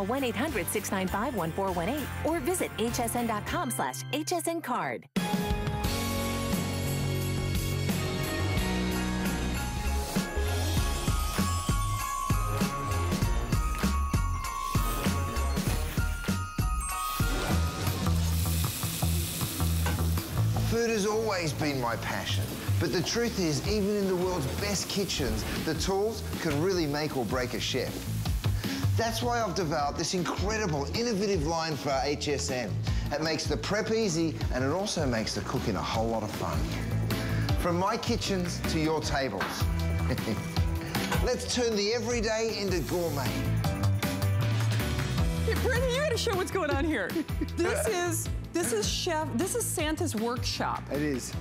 1-800-695-1418 or visit hsn.com/hsncard. Food has always been my passion, but the truth is, even in the world's best kitchens, the tools can really make or break a chef. That's why I've developed this incredible, innovative line for HSN. It makes the prep easy, and it also makes the cooking a whole lot of fun. From my kitchens to your tables. Let's turn the everyday into gourmet. Hey, Brittany, you gotta show what's going on here. This is Santa's workshop. It is.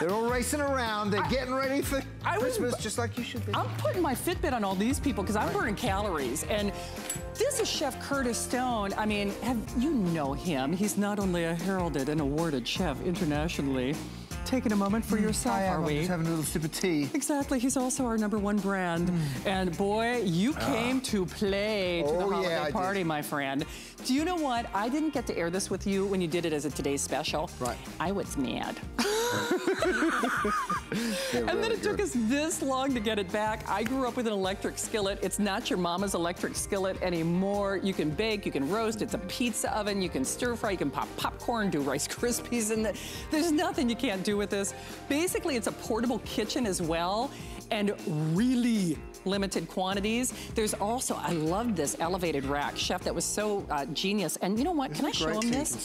They're all racing around. They're getting ready for Christmas, just like you should be. I'm putting my Fitbit on all these people because I'm burning calories. And this is Chef Curtis Stone. I mean, you know him. He's not only a heralded and awarded chef internationally. Taking a moment for yourself, are we? I'm just having a little sip of tea. Exactly. He's also our #1 brand. And boy, you came to play to the holiday party, my friend. Do you know what? I didn't get to air this with you when you did it as a Today's Special. Right. I was mad. and then it took us this long to get it back. I grew up with an electric skillet. It's not your mama's electric skillet anymore. You can bake, you can roast, it's a pizza oven, you can stir fry, you can pop popcorn, do Rice Krispies in it. There's nothing you can't do with this. Basically, it's a portable kitchen as well, and really limited quantities. There's also, I love this elevated rack, Chef, that was so genius. And you know what, can I show him this?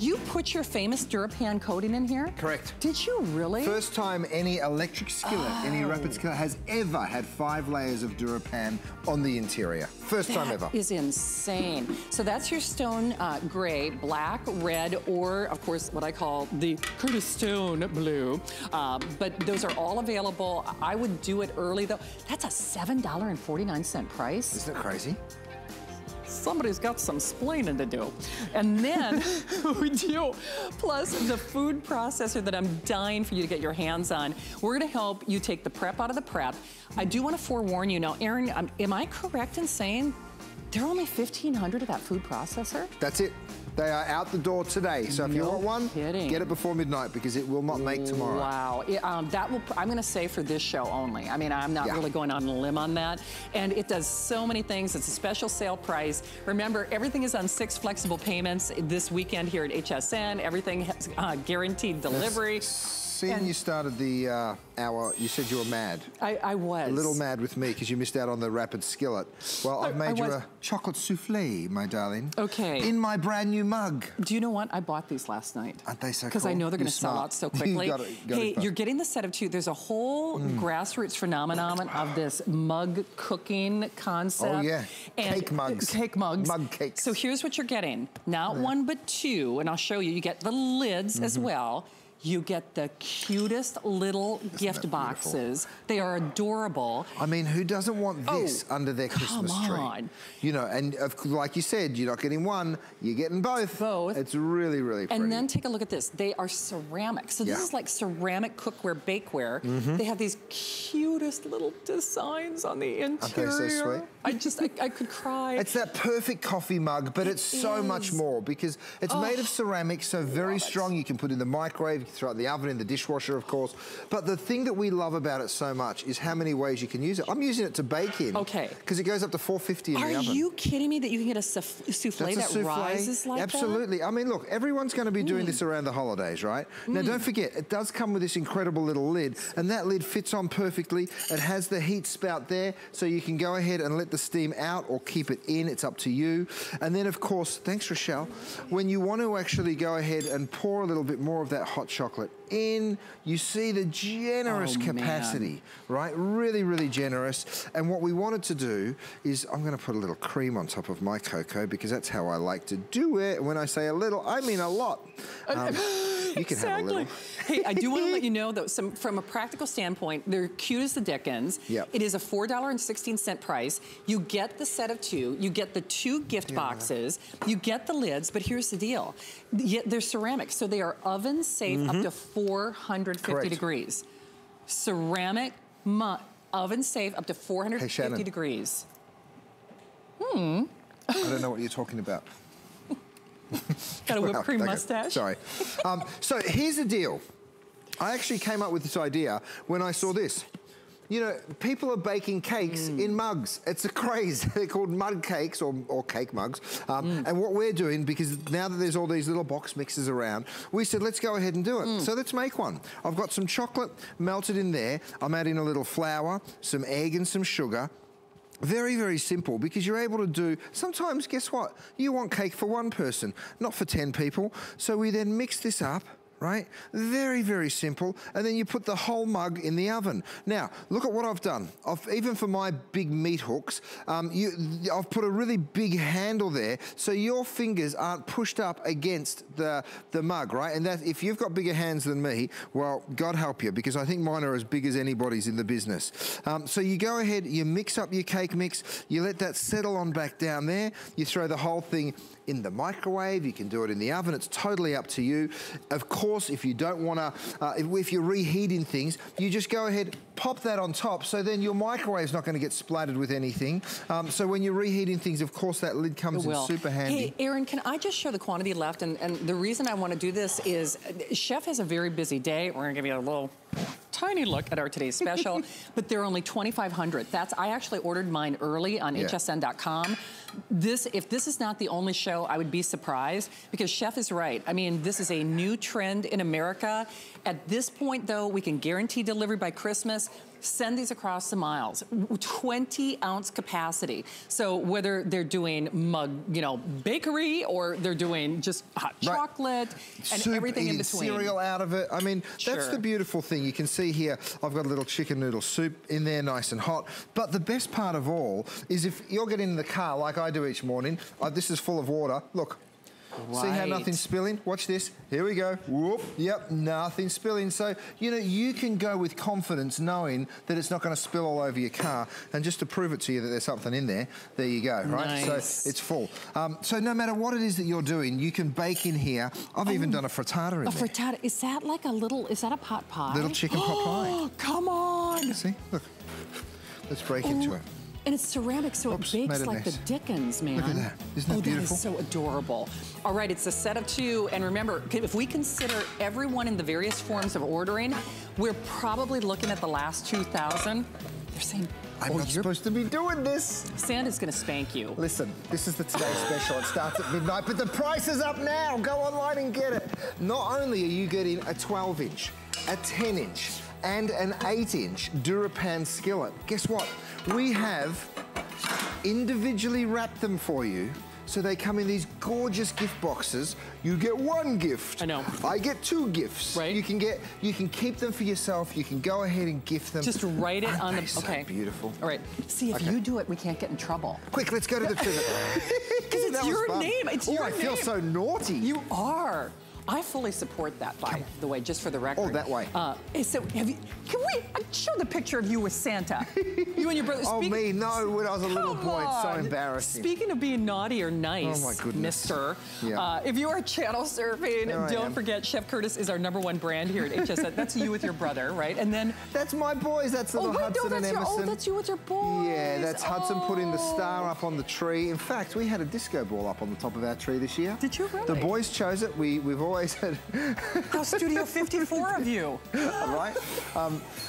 You put your famous DuraPan coating in here? Correct. Did you really? First time any electric skillet, any rapid skillet has ever had 5 layers of DuraPan on the interior. First time ever. That is insane. So that's your Stone gray, black, red, or of course what I call the Curtis Stone blue. But those are all available. I would do it early though. That's a $7.49 price. Isn't that crazy? Somebody's got some splaining to do. And then we do. Plus the food processor that I'm dying for you to get your hands on. We're gonna help you take the prep out of the prep. I do wanna forewarn you now, Aaron, am I correct in saying there are only 1,500 of that food processor? That's it. They are out the door today, so if you want one, get it before midnight because it will not make tomorrow. Wow, that will, I'm gonna say for this show only. I mean, I'm not really going on a limb on that. And it does so many things. It's a special sale price. Remember, everything is on 6 flexible payments this weekend here at HSN. Everything has guaranteed delivery. Seeing you started the hour, you said you were mad. I was. A little mad with me because you missed out on the rapid skillet. Well, I've made you a chocolate souffle, my darling. Okay. In my brand new mug. Do you know what? I bought these last night. Aren't they so cool? Because I know they're going to sell out so quickly. Hey, you're getting the set of 2. There's a whole grassroots phenomenon of this mug cooking concept. Oh, yeah. And cake mugs. Cake mugs. Mug cakes. So here's what you're getting. Not 1, but 2. And I'll show you. You get the lids as well. You get the cutest little gift boxes. They are adorable. I mean, who doesn't want this under their Christmas tree? Come on. You know, and like you said, you're not getting one, you're getting both. Both. It's really, really pretty. And then take a look at this. They are ceramic. So this is like ceramic cookware, bakeware. They have these cutest little designs on the interior. Okay, so sweet. I just, I could cry. It's that perfect coffee mug, but it's so much more because it's made of ceramic, so very strong. You can put in the microwave, throughout the oven, in the dishwasher, of course. But the thing that we love about it so much is how many ways you can use it. I'm using it to bake in. Okay. Because it goes up to 450 in the oven. Are you kidding me that you can get a souffle that rises like that? Absolutely. I mean, look, everyone's going to be doing this around the holidays, right? Now, don't forget, it does come with this incredible little lid, and that lid fits on perfectly. It has the heat spout there, so you can go ahead and let the steam out or keep it in. It's up to you. And then, of course, thanks, Rochelle, when you want to actually go ahead and pour a little bit more of that hot chocolate in, you see the generous capacity, right? Really, really generous. And what we wanted to do is, I'm gonna put a little cream on top of my cocoa because that's how I like to do it. When I say a little, I mean a lot. You can have a little. Hey, I do wanna let you know though, from a practical standpoint, they're cute as the dickens. It is a $4.16 price. You get the set of 2, you get the 2 gift boxes, you get the lids, but here's the deal. They're ceramic, so they are oven safe up to 450 degrees. Ceramic oven safe up to 450 degrees. don't know what you're talking about. Got a whipped cream mustache. Sorry. So here's the deal. I actually came up with this idea when I saw this. You know, people are baking cakes in mugs. It's a craze. They're called mug cakes or cake mugs. And what we're doing, because now that there's all these little box mixes around, we said, let's go ahead and do it. So let's make one. I've got some chocolate melted in there. I'm adding a little flour, some egg and some sugar. Very, very simple, because you're able to do, sometimes, guess what? You want cake for one person, not for 10 people. So we then mix this up. Right? Very, very simple. And then you put the whole mug in the oven. Now, look at what I've done. Even for my big meat hooks, I've put a really big handle there so your fingers aren't pushed up against the mug, right? And that, if you've got bigger hands than me, well, God help you, because I think mine are as big as anybody's in the business. So you go ahead, you mix up your cake mix, you let that settle on back down there, you throw the whole thing in the microwave, you can do it in the oven, it's totally up to you. Of course, if you don't wanna, if you're reheating things, you just go ahead, pop that on top, so then your microwave's not gonna get splattered with anything. So when you're reheating things, of course, that lid comes in super handy. Hey, Erin, can I just show the quantity left? And the reason I wanna do this is, Chef has a very busy day. We're gonna give you a little tiny look at our today's special, but they're only 2,500. That's, I actually ordered mine early on hsn.com. This, if this is not the only show, I would be surprised, because Chef is right. I mean, this is a new trend in America. At this point, though, we can guarantee delivery by Christmas. Send these across the miles, 20-ounce capacity. So whether they're doing mug, you know, bakery, or they're doing just hot chocolate and soup, everything in between. Cereal out of it. I mean, that's the beautiful thing. You can see here, I've got a little chicken noodle soup in there, nice and hot. But the best part of all is if you're getting in the car like I do each morning, this is full of water. Look. Right. See how nothing's spilling? Watch this. Here we go. Whoop. Yep, nothing's spilling. So, you know, you can go with confidence knowing that it's not going to spill all over your car. And just to prove it to you that there's something in there you go, right? Nice. So it's full. So no matter what it is that you're doing, you can bake in here. I've even done a frittata in there. A frittata. Is that like a little, is that a pot pie? Little chicken pot pie. Oh, come on. See? Look. Let's break into it. And it's ceramic, so it bakes like the dickens, man. Look at that. Isn't that beautiful? That is so adorable. All right, it's a set of two. And remember, if we consider everyone in the various forms of ordering, we're probably looking at the last 2,000. They're saying, I'm not supposed to be doing this. Santa's gonna spank you. Listen, this is the Today Special. It starts at midnight, but the price is up now. Go online and get it. Not only are you getting a 12-inch, a 10-inch, and an 8-inch DuraPan skillet. Guess what? We have individually wrapped them for you, so they come in these gorgeous gift boxes. You get one gift. I know. I get two gifts. Right. You can keep them for yourself. You can go ahead and gift them. Just write it on the, okay. So beautiful. All right. See, if you do it, we can't get in trouble. Quick, let's go to the trivia. Because it's your name. It's your name. Oh, I feel so naughty. You are. I fully support that, by the way, just for the record. Oh, that way. So, can we show the picture of you with Santa? You and your brother. Me? No, when I was a little boy, it's so embarrassing. Speaking of being naughty or nice, oh my goodness. Mister, if you are channel surfing, don't forget, Chef Curtis is our #1 brand here at HSN. That's you with your brother, right? And then that's my boys. That's little Hudson and Emerson. Oh, that's you with your boys. Yeah, that's Hudson putting the star up on the tree. In fact, we had a disco ball up on the top of our tree this year. Did you really? The boys chose it. We've always How Studio 54 of you. Right?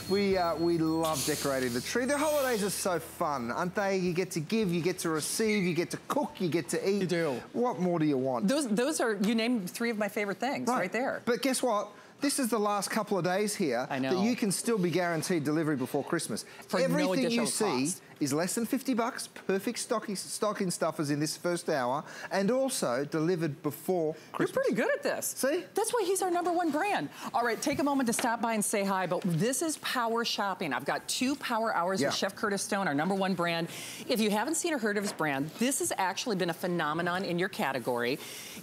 We love decorating the tree. The holidays are so fun, aren't they? You get to give, you get to receive, you get to cook, you get to eat. You do. What more do you want? Those are, you named three of my favorite things right there. But guess what? This is the last couple of days here that you can still be guaranteed delivery before Christmas. For everything you see is less than 50 bucks, perfect stocking stuffers in this first hour, and also delivered before Christmas. You're pretty good at this. See? That's why he's our #1 brand. All right, take a moment to stop by and say hi, but this is power shopping. I've got 2 power hours with Chef Curtis Stone, our #1 brand. If you haven't seen or heard of his brand, this has actually been a phenomenon in your category.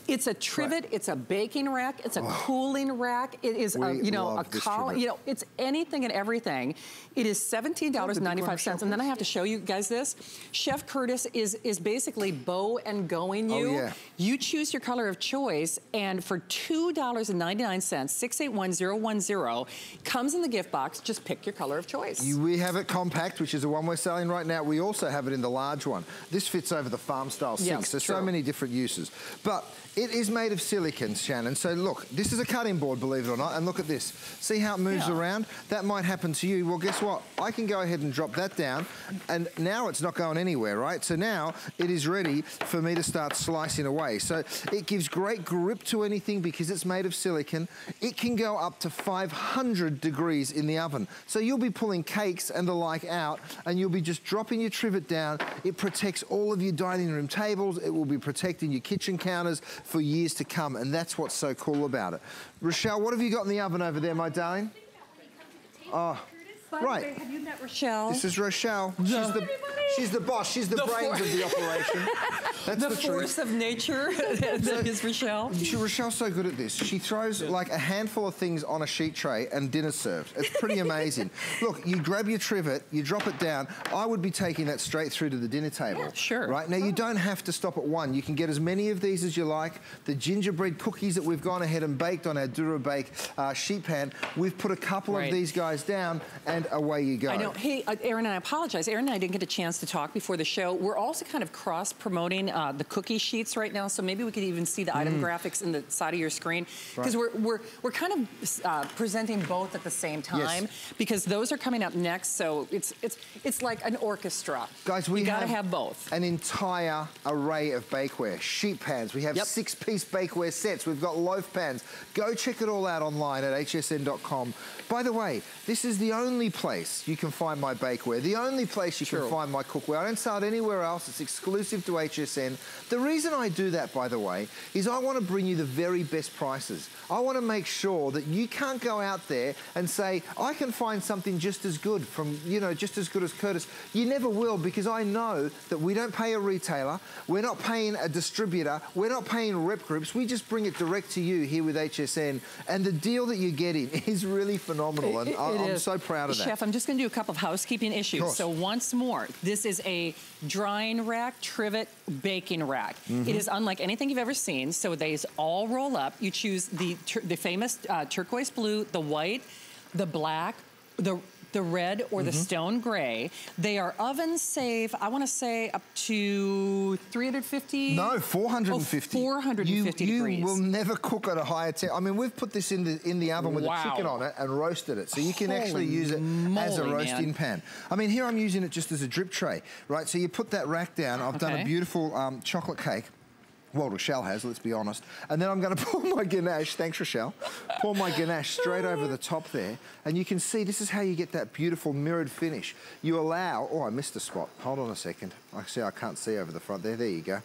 It's a trivet, it's a baking rack, it's a cooling rack, it is, you know, a collar, you know, it's anything and everything. It is $17.95, and then I have to show you you guys this. Chef Curtis is basically bow and going you. Oh, yeah. You choose your color of choice, and for $2.99, 681010, comes in the gift box. Just pick your color of choice. We have it compact, which is the one we're selling right now. We also have it in the large one. This fits over the farm style sink. Yes, there's so many different uses. But it is made of silicon, Shannon. So look, this is a cutting board, believe it or not, and look at this. See how it moves around? That might happen to you. Well, guess what? I can go ahead and drop that down, and now it's not going anywhere, right? So now it is ready for me to start slicing away. So it gives great grip to anything because it's made of silicon. It can go up to 500 degrees in the oven. So you'll be pulling cakes and the like out, and you'll be just dropping your trivet down. It protects all of your dining room tables. It will be protecting your kitchen counters for years to come, and that's what's so cool about it. Rochelle, what have you got in the oven over there, my darling? Oh, right. Have you met Rochelle? This is Rochelle. She's the boss. She's the brains of the operation. That's the force truth. Of nature. That is Rochelle. Rochelle's so good at this. She throws like a handful of things on a sheet tray and dinner's served. It's pretty amazing. Look, you grab your trivet, you drop it down. I would be taking that straight through to the dinner table. Yeah, sure. Right? Now, you don't have to stop at one. You can get as many of these as you like. The gingerbread cookies that we've gone ahead and baked on our DuraBake sheet pan, we've put a couple of these guys down, and away you go. I know. Hey, Aaron, and I apologize. Aaron and I didn't get a chance to talk before the show. We're also kind of cross-promoting the cookie sheets right now, so maybe we could even see the item graphics in the side of your screen, because we're kind of presenting both at the same time, because those are coming up next. So it's like an orchestra, guys. We gotta have both. An entire array of bakeware, sheet pans. We have 6-piece bakeware sets. We've got loaf pans. Go check it all out online at hsn.com. By the way, this is the only place you can find my bakeware. The only place you can find my cookware. I don't sell it anywhere else. It's exclusive to HSN. The reason I do that, by the way, is I want to bring you the very best prices. I want to make sure that you can't go out there and say, I can find something just as good from, you know, just as good as Curtis. You never will, because I know that we don't pay a retailer. We're not paying a distributor. We're not paying rep groups. We just bring it direct to you here with HSN. And the deal that you're getting is really phenomenal. And I'm so proud of that. Chef, I'm just going to do a couple of housekeeping issues. So once more, this is a drying rack, trivet, baking rack. It is unlike anything you've ever seen. So these all roll up. You choose the famous turquoise blue, the white, the black, the red, or the stone gray. They are oven safe, I want to say up to 350? No, 450. Oh, 450 degrees. You will never cook at a higher temp. I mean, we've put this in the oven with a chicken on it and roasted it. So you can actually use it as a roasting pan. I mean, here I'm using it just as a drip tray, right? So you put that rack down. I've done a beautiful chocolate cake. Well, Rochelle has, let's be honest. And then I'm going to pour my ganache, thanks Rochelle, pour my ganache straight over the top there. And you can see this is how you get that beautiful mirrored finish. You allow, oh, I missed a spot. Hold on a second. I see, I can't see over the front there. There you go.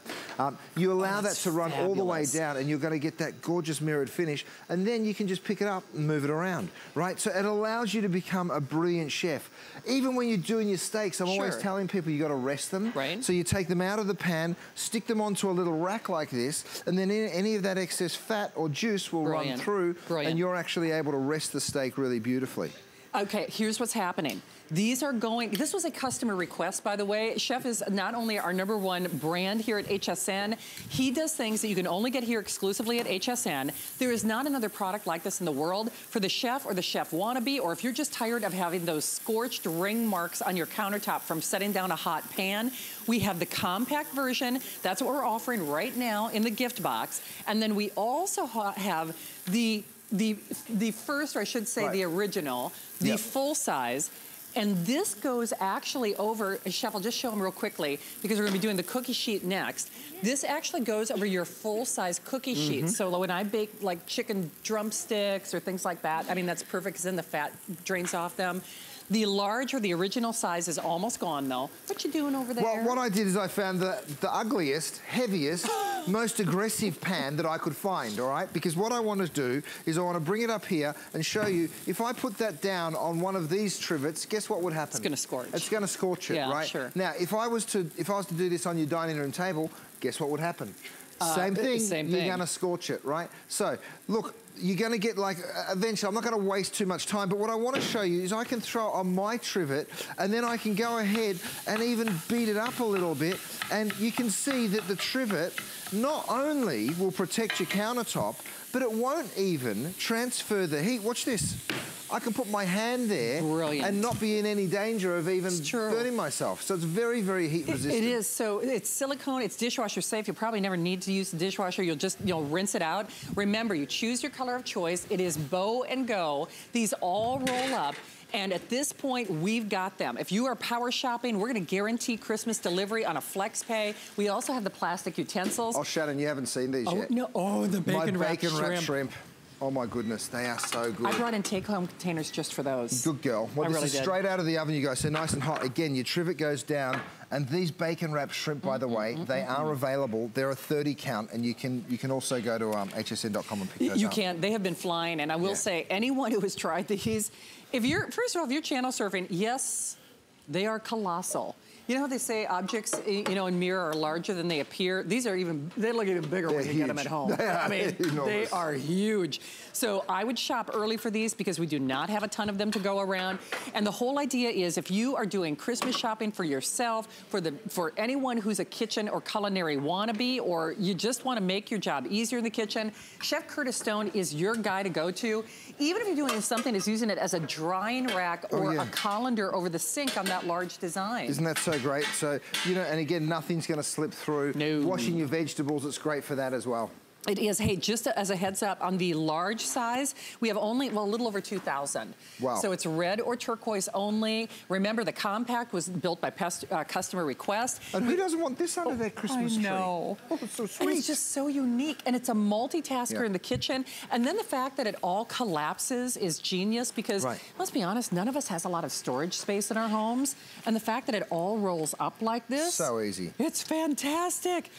You allow that to run all the way down, and you're going to get that gorgeous mirrored finish. And then you can just pick it up and move it around, right? So it allows you to become a brilliant chef. Even when you're doing your steaks, I'm always telling people you got to rest them. Right. So you take them out of the pan, stick them onto a little rack like this, and then any of that excess fat or juice will run through, and you're actually able to rest the steak really beautifully. Okay, here's what's happening. These are going, this was a customer request, by the way. Chef is not only our #1 brand here at HSN, he does things that you can only get here exclusively at HSN. There is not another product like this in the world for the chef or the chef wannabe, or if you're just tired of having those scorched ring marks on your countertop from setting down a hot pan. We have the compact version. That's what we're offering right now in the gift box. And then we also have the first, or I should say the original, the full size. And this goes actually over, Chef, I'll just show them real quickly, because we're gonna be doing the cookie sheet next. This actually goes over your full-size cookie sheet. So when I bake like chicken drumsticks or things like that, I mean, that's perfect, because then the fat drains off them. The large, or the original size, is almost gone though. What you doing over there? Well, what I did is I found the ugliest, heaviest, most aggressive pan that I could find, all right? Because what I want to do is I want to bring it up here and show you, if I put that down on one of these trivets, guess what would happen? It's gonna scorch. It's gonna scorch it, right? Now, if I was to do this on your dining room table, guess what would happen? Same thing. You're gonna scorch it, right? So, look, you're gonna get like, eventually, I'm not gonna waste too much time, but what I wanna show you is I can throw on my trivet and then I can go ahead and even beat it up a little bit. And you can see that the trivet not only will protect your countertop, but it won't even transfer the heat. Watch this. I can put my hand there and not be in any danger of even burning myself. So it's very, very heat resistant. It is. So it's silicone. It's dishwasher safe. You'll probably never need to use the dishwasher. You'll just, you'll rinse it out. Remember, you choose your color of choice. It is bow and go. These all roll up. And at this point, we've got them. If you are power shopping, we're going to guarantee Christmas delivery on a FlexPay. We also have the plastic utensils. Oh, Shannon, you haven't seen these yet. No. Oh, the bacon wrapped shrimp. Oh my goodness, they are so good. I brought in take-home containers just for those. Good girl. Well, this is straight out of the oven, you guys. So nice and hot. Again, your trivet goes down. And these bacon-wrapped shrimp, by the way, they are available. They're a 30 count, and you can also go to hsn.com and pick those up. You can. They have been flying, and I will say, anyone who has tried these, if you're, first of all, if you're channel surfing, yes, they are colossal. You know how they say objects, you know, in mirror are larger than they appear? These are even, they look even bigger when you get them at home. I mean, they are huge. So I would shop early for these because we do not have a ton of them to go around. And the whole idea is if you are doing Christmas shopping for yourself, for anyone who's a kitchen or culinary wannabe, or you just want to make your job easier in the kitchen, Chef Curtis Stone is your guy to go to. Even if you're doing something as using it as a drying rack or a colander over the sink on that large design. Isn't that so great? So, you know, and again, nothing's going to slip through. No. Washing your vegetables, it's great for that as well. It is. Hey, just as a heads up, on the large size, we have only, well, a little over 2,000. Wow. So it's red or turquoise only. Remember, the compact was built by customer request. And who doesn't want this under their Christmas tree? I know. Oh, it's so sweet. And it's just so unique. And it's a multitasker in the kitchen. And then the fact that it all collapses is genius because, let's be honest, none of us has a lot of storage space in our homes. And the fact that it all rolls up like this. So easy. It's fantastic.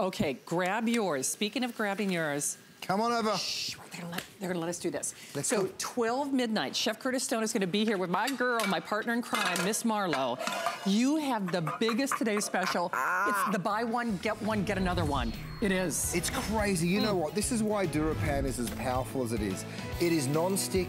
Okay, grab yours. Speaking of grabbing yours. Come on over. Shh, they're gonna let us do this. So 12 midnight, Chef Curtis Stone is gonna be here with my girl, my partner in crime, Miss Marlo. You have the biggest today special. It's the buy one, get another one. It is. It's crazy, you know what? This is why DuraPan is as powerful as it is. It is non-stick.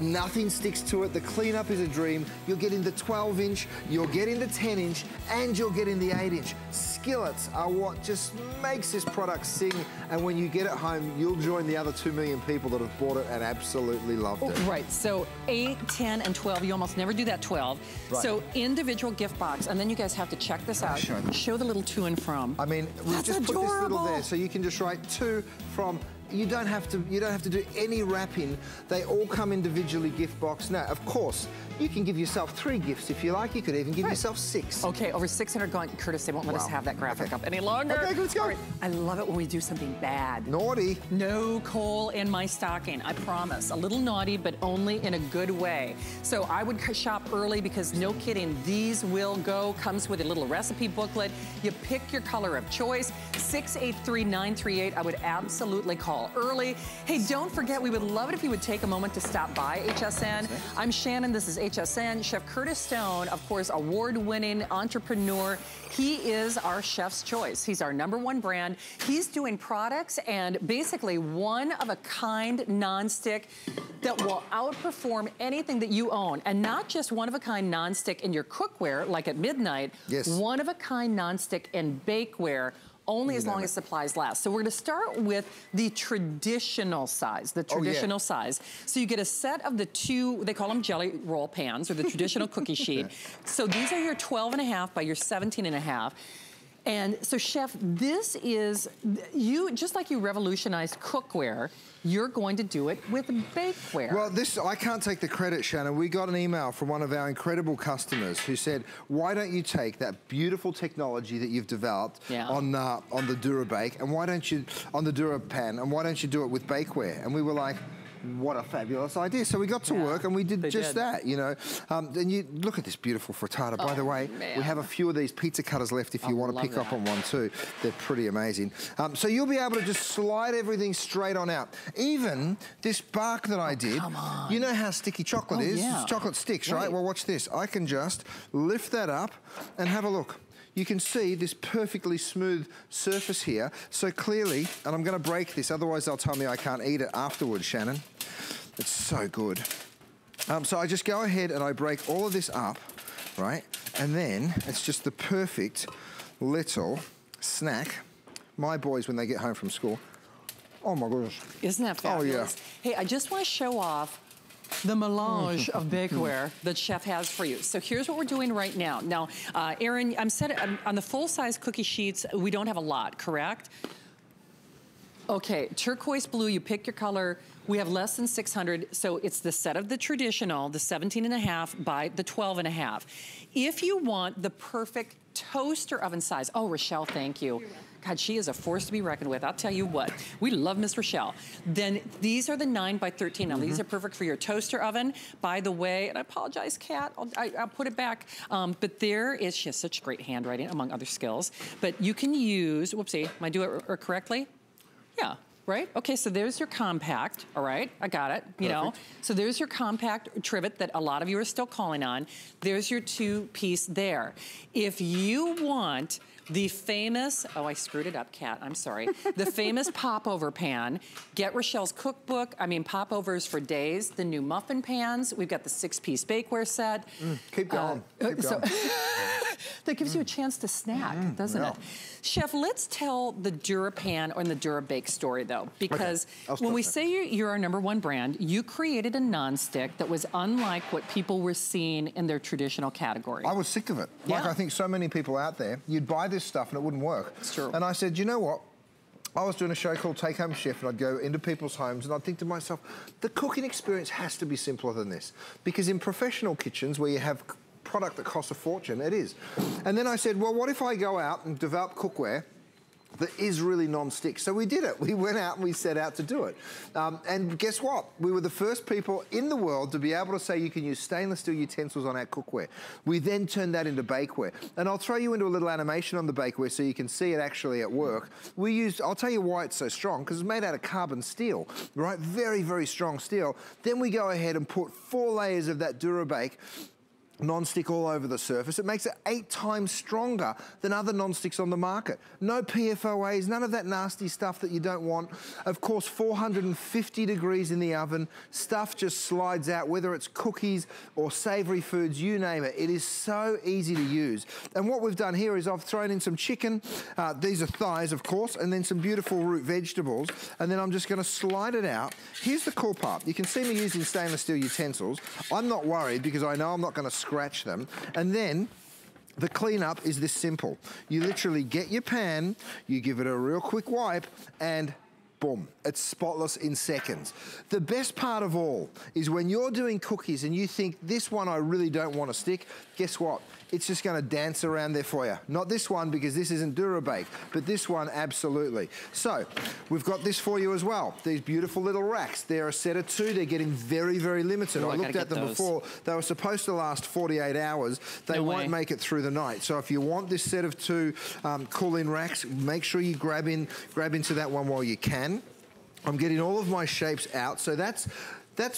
Nothing sticks to it. The cleanup is a dream. You're getting the 12-inch, you're getting the 10-inch, and you're getting the 8-inch. Skillets are what just makes this product sing. And when you get it home, you'll join the other 2 million people that have bought it and absolutely loved it. Right, so 8, 10, and 12. You almost never do that 12. Right. So individual gift box. And then you guys have to check this out. Show the little to and from. I mean, we've just put this little there. So you can just write to, from. You don't have to do any wrapping. They all come individually gift box. Now, of course, you can give yourself 3 gifts if you like. You could even give yourself 6. Okay, over 600 gone. Curtis, they won't let us have that graphic up any longer. Okay, let's go. Right. I love it when we do something bad. Naughty. No coal in my stocking, I promise. A little naughty, but only in a good way. So I would shop early because, no kidding, these will go. Comes with a little recipe booklet. You pick your color of choice. 683-938, I would absolutely call early. Hey, don't forget, we would love it if you would take a moment to stop by HSN. I'm Shannon, this is HSN. Chef Curtis Stone, of course, award-winning entrepreneur. He is our chef's choice. He's our #1 brand. He's doing products and basically one-of-a-kind nonstick that will outperform anything that you own. And not just one-of-a-kind nonstick in your cookware, like at midnight. Yes. One-of-a-kind nonstick in bakeware. Only as long as supplies last. So we're gonna start with the traditional size, So you get a set of the 2, they call them jelly roll pans, or the traditional cookie sheet. So these are your 12.5 by your 17.5. And so, Chef, this is, you, just like you revolutionized cookware, you're going to do it with bakeware. Well, this, I can't take the credit, Shannon. We got an email from one of our incredible customers who said, why don't you take that beautiful technology that you've developed on the DuraBake, and why don't you, on the DuraPan, and why don't you do it with bakeware? And we were like, what a fabulous idea. So we got to work and we did just that, you know. And you look at this beautiful frittata. By the way, we have a few of these pizza cutters left if you want to pick up on one too. They're pretty amazing. So you'll be able to just slide everything straight on out. Even this bark that I did, you know how sticky chocolate is? It's chocolate sticks, right? Well, watch this. I can just lift that up and have a look. you can see this perfectly smooth surface here. So clearly, and I'm gonna break this, otherwise they'll tell me I can't eat it afterwards, Shannon. It's so good. So I just go ahead and I break all of this up, right? And then it's just the perfect little snack. My boys, when they get home from school, oh my goodness. Isn't that fabulous? Oh yeah. Hey, I just wanna show off the melange of bakeware that Chef has for you. So here's what we're doing right now. Now, Erin, I'm on the full-size cookie sheets, we don't have a lot, correct? Okay, turquoise blue, you pick your color. We have less than 600, so it's the set of the traditional, the 17.5 by the 12.5. If you want the perfect toaster oven size, oh, Rochelle, thank you. God, she is a force to be reckoned with. I'll tell you what, we love Miss Rochelle. Then these are the 9 by 13. Now these are perfect for your toaster oven. By the way, and I apologize, Kat, I'll put it back. But there is, she has such great handwriting among other skills. But you can use, whoopsie, am I doing it correctly? Yeah. Right? Okay, so there's your compact, all right? I got it, you know? So there's your compact trivet that a lot of you are still calling on. There's your two-piece there. If you want the famous, oh, I screwed it up, Kat, I'm sorry. The famous popover pan, get Rochelle's cookbook. I mean, popovers for days, the new muffin pans. We've got the 6-piece bakeware set. Keep going, keep going. That gives you a chance to snack, doesn't it? Chef, let's tell the DuraPan or the DuraBake story though, because when we say you're our #1 brand, you created a nonstick that was unlike what people were seeing in their traditional category. I was sick of it. Yeah. Like I think so many people out there, you'd buy this stuff and it wouldn't work. It's true. And I said, you know what? I was doing a show called Take Home Chef and I'd go into people's homes and I'd think to myself, the cooking experience has to be simpler than this. Because in professional kitchens where you have product that costs a fortune, it is. And then I said, well, what if I go out and develop cookware that is really non-stick? So we did it. We went out and we set out to do it. And guess what? We were the first people in the world to be able to say you can use stainless steel utensils on our cookware. We then turned that into bakeware. And I'll throw you into a little animation on the bakeware so you can see it actually at work. We used, I'll tell you why it's so strong, because it's made out of carbon steel, right? Very, very strong steel. Then we go ahead and put 4 layers of that DuraBake non-stick all over the surface. It makes it 8 times stronger than other non-sticks on the market. No PFOAs, none of that nasty stuff that you don't want. Of course, 450 degrees in the oven, stuff just slides out, whether it's cookies or savory foods, you name it. It is so easy to use. And what we've done here is I've thrown in some chicken, these are thighs, of course, and then some beautiful root vegetables, and then I'm just gonna slide it out. Here's the cool part. You can see me using stainless steel utensils. I'm not worried because I know I'm not gonna scratch them. And then the cleanup is this simple. You literally get your pan, you give it a real quick wipe, and boom, it's spotless in seconds. The best part of all is when you're doing cookies and you think, this one I really don't want to stick, guess what? It's just gonna dance around there for you. Not this one, because this isn't DuraBake, but this one, absolutely. So, we've got this for you as well. These beautiful little racks. They're a set of 2, they're getting very, very limited. Ooh, I looked at them before. They were supposed to last 48 hours. They won't make it through the night. So if you want this set of 2 cool-in racks, make sure you grab into that one while you can. I'm getting all of my shapes out. So that's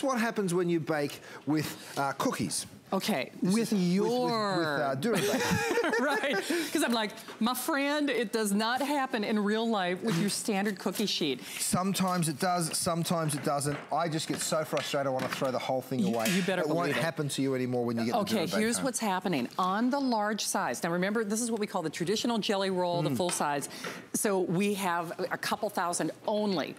what happens when you bake with cookies. Okay, with DuraBake. Right, because I'm like, my friend, it does not happen in real life with your standard cookie sheet. Sometimes it does, sometimes it doesn't. I just get so frustrated, I want to throw the whole thing away. You better believe it. It won't happen to you anymore when you get the DuraBake home. Here's what's happening. On the large size, now remember, this is what we call the traditional jelly roll, the full size. So we have a couple thousand only,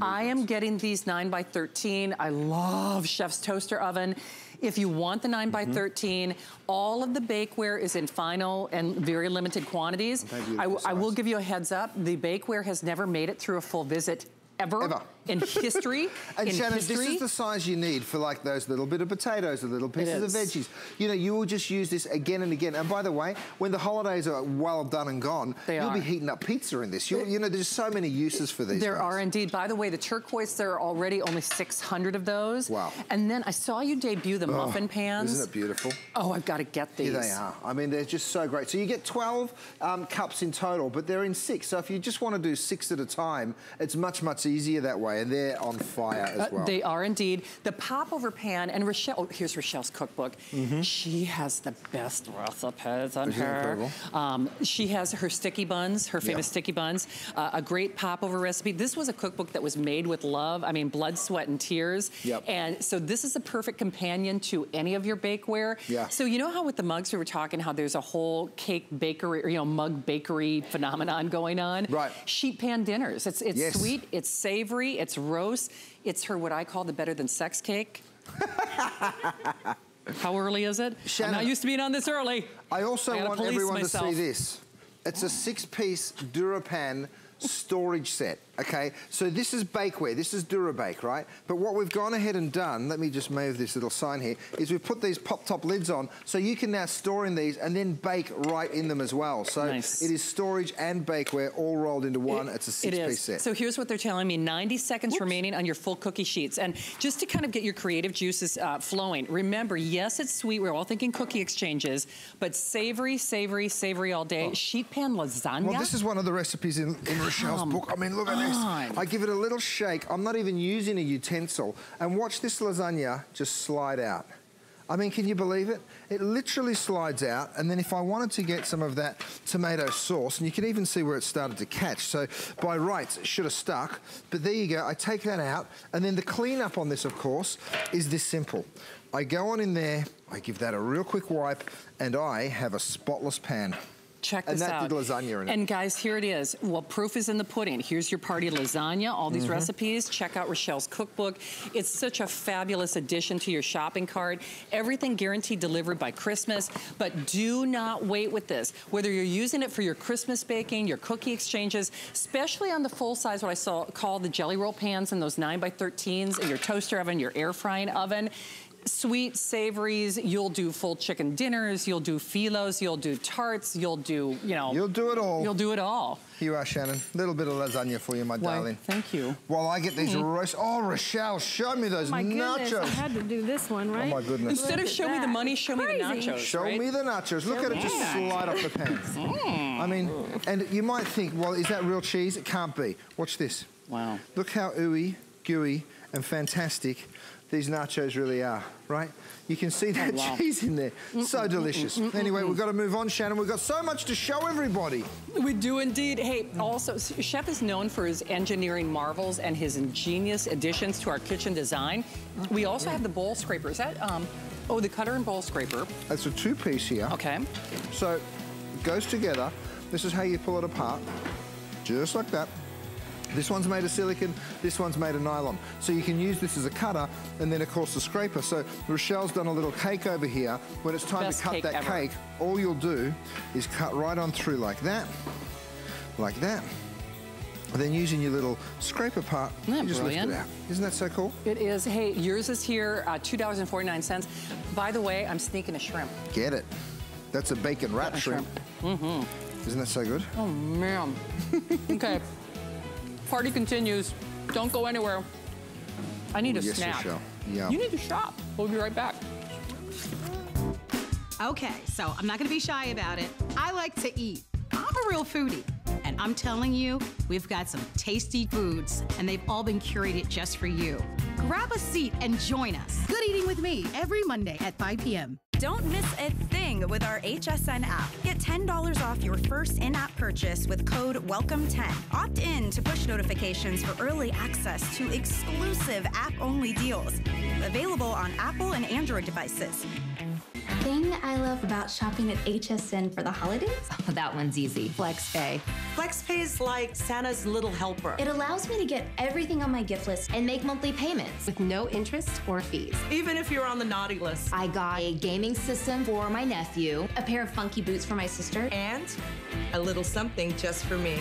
I am getting these 9 by 13. I love Chef's Toaster Oven. If you want the 9 by 13, all of the bakeware is in final and very limited quantities. I will give you a heads up, the bakeware has never made it through a full visit ever. In history. And Shannon, this is the size you need for like those little bit of potatoes, the little pieces of veggies. You know, you will just use this again and again. And by the way, when the holidays are well done and gone, you'll be heating up pizza in this. You know, there's so many uses for these. There are indeed. By the way, the turquoise, there are already only 600 of those. Wow. And then I saw you debut the muffin pans. Isn't it beautiful? Oh, I've got to get these. Here they are. I mean, they're just so great. So you get 12 cups in total, but they're in 6. So if you just want to do 6 at a time, it's much, much easier. easier that way, and they're on fire as well. They are indeed. The popover pan, and Rochelle, oh, here's Rochelle's cookbook. Mm-hmm. She has the best recipes on her. She has her sticky buns, her famous sticky buns, a great popover recipe. This was a cookbook that was made with love, I mean, blood, sweat, and tears. Yep. And so this is a perfect companion to any of your bakeware. Yeah. So you know how with the mugs we were talking, how there's a whole cake bakery, or, you know, mug bakery phenomenon going on? Right. Sheet pan dinners. It's sweet, it's savory, it's roast. It's her what I call the better than sex cake. How early is it? Shannon, I'm not used to being on this early. I also want everyone to see this. It's a 6-piece DuraPan storage set, okay? So this is bakeware, this is DuraBake, right? But what we've gone ahead and done, let me just move this little sign here, is we've put these pop-top lids on, so you can now store in these and then bake right in them as well. So it is storage and bakeware all rolled into one. It's a 6-piece set. So here's what they're telling me, 90 seconds remaining on your full cookie sheets. And just to kind of get your creative juices flowing, remember, yes, it's sweet, we're all thinking cookie exchanges, but savory, savory, savory all day. Oh. Sheet pan lasagna. Well, this is one of the recipes in Rochelle's book. I mean, look at this. I give it a little shake. I'm not even using a utensil. And watch this lasagna just slide out. I mean, can you believe it? It literally slides out, and then if I wanted to get some of that tomato sauce, and you can even see where it started to catch, so by rights, it should have stuck, but there you go, I take that out, and then the cleanup on this, of course, is this simple. I go on in there, I give that a real quick wipe, and I have a spotless pan. Check this out. And that did lasagna in it. And guys, here it is. Well, proof is in the pudding. Here's your party lasagna, all these recipes. Check out Rochelle's cookbook. It's such a fabulous addition to your shopping cart. Everything guaranteed delivered by Christmas, but do not wait with this. Whether you're using it for your Christmas baking, your cookie exchanges, especially on the full size, what I call the jelly roll pans and those 9x13s in your toaster oven, your air frying oven, sweet savories, you'll do full chicken dinners, you'll do filos, you'll do tarts, you'll do, you know. You'll do it all. You'll do it all. Here you are, Shannon. A little bit of lasagna for you, my darling. Thank you. While I get these roast, oh, Rochelle, show me those nachos. Goodness, I had to do this one, right? Oh, my goodness. Instead of show me the money, show me the nachos, Show me the nachos. Look at it just slide off the pan. I mean, and you might think, well, is that real cheese? It can't be. Watch this. Wow. Look how ooey, gooey, and fantastic these nachos really are, right? You can see that cheese in there. So delicious. Anyway, we've got to move on, Shannon. We've got so much to show everybody. We do indeed. Hey, also, Chef is known for his engineering marvels and his ingenious additions to our kitchen design. We also have the bowl scraper. Is that, oh, the cutter and bowl scraper. That's a 2-piece here. Okay. So it goes together. This is how you pull it apart, just like that. This one's made of silicone, this one's made of nylon. So you can use this as a cutter and then, of course, the scraper. So Rochelle's done a little cake over here. When it's time to cut that cake, all you'll do is cut right on through like that. And then using your little scraper part, you just lift it out. Isn't that so cool? It is. Hey, yours is here, $2.49. By the way, I'm sneaking a shrimp. Get it. That's a bacon wrap shrimp. Isn't that so good? Oh, man. Okay. Party continues. Don't go anywhere. I need a snack. You need to shop. We'll be right back. Okay, so I'm not going to be shy about it. I like to eat. I'm a real foodie. And I'm telling you, we've got some tasty foods, and they've all been curated just for you. Grab a seat and join us. Good Eating with Me every Monday at 5 p.m. Don't miss a thing with our HSN app. Get $10 off your first in-app purchase with code WELCOME10. Opt in to push notifications for early access to exclusive app-only deals. Available on Apple and Android devices. Thing I love about shopping at HSN for the holidays? Oh, that one's easy. FlexPay. FlexPay is like Santa's little helper. It allows me to get everything on my gift list and make monthly payments with no interest or fees. Even if you're on the naughty list. I got a gaming system for my nephew, a pair of funky boots for my sister, and a little something just for me.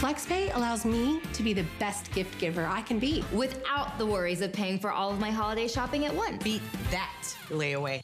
FlexPay allows me to be the best gift giver I can be without the worries of paying for all of my holiday shopping at once. Beat that layaway.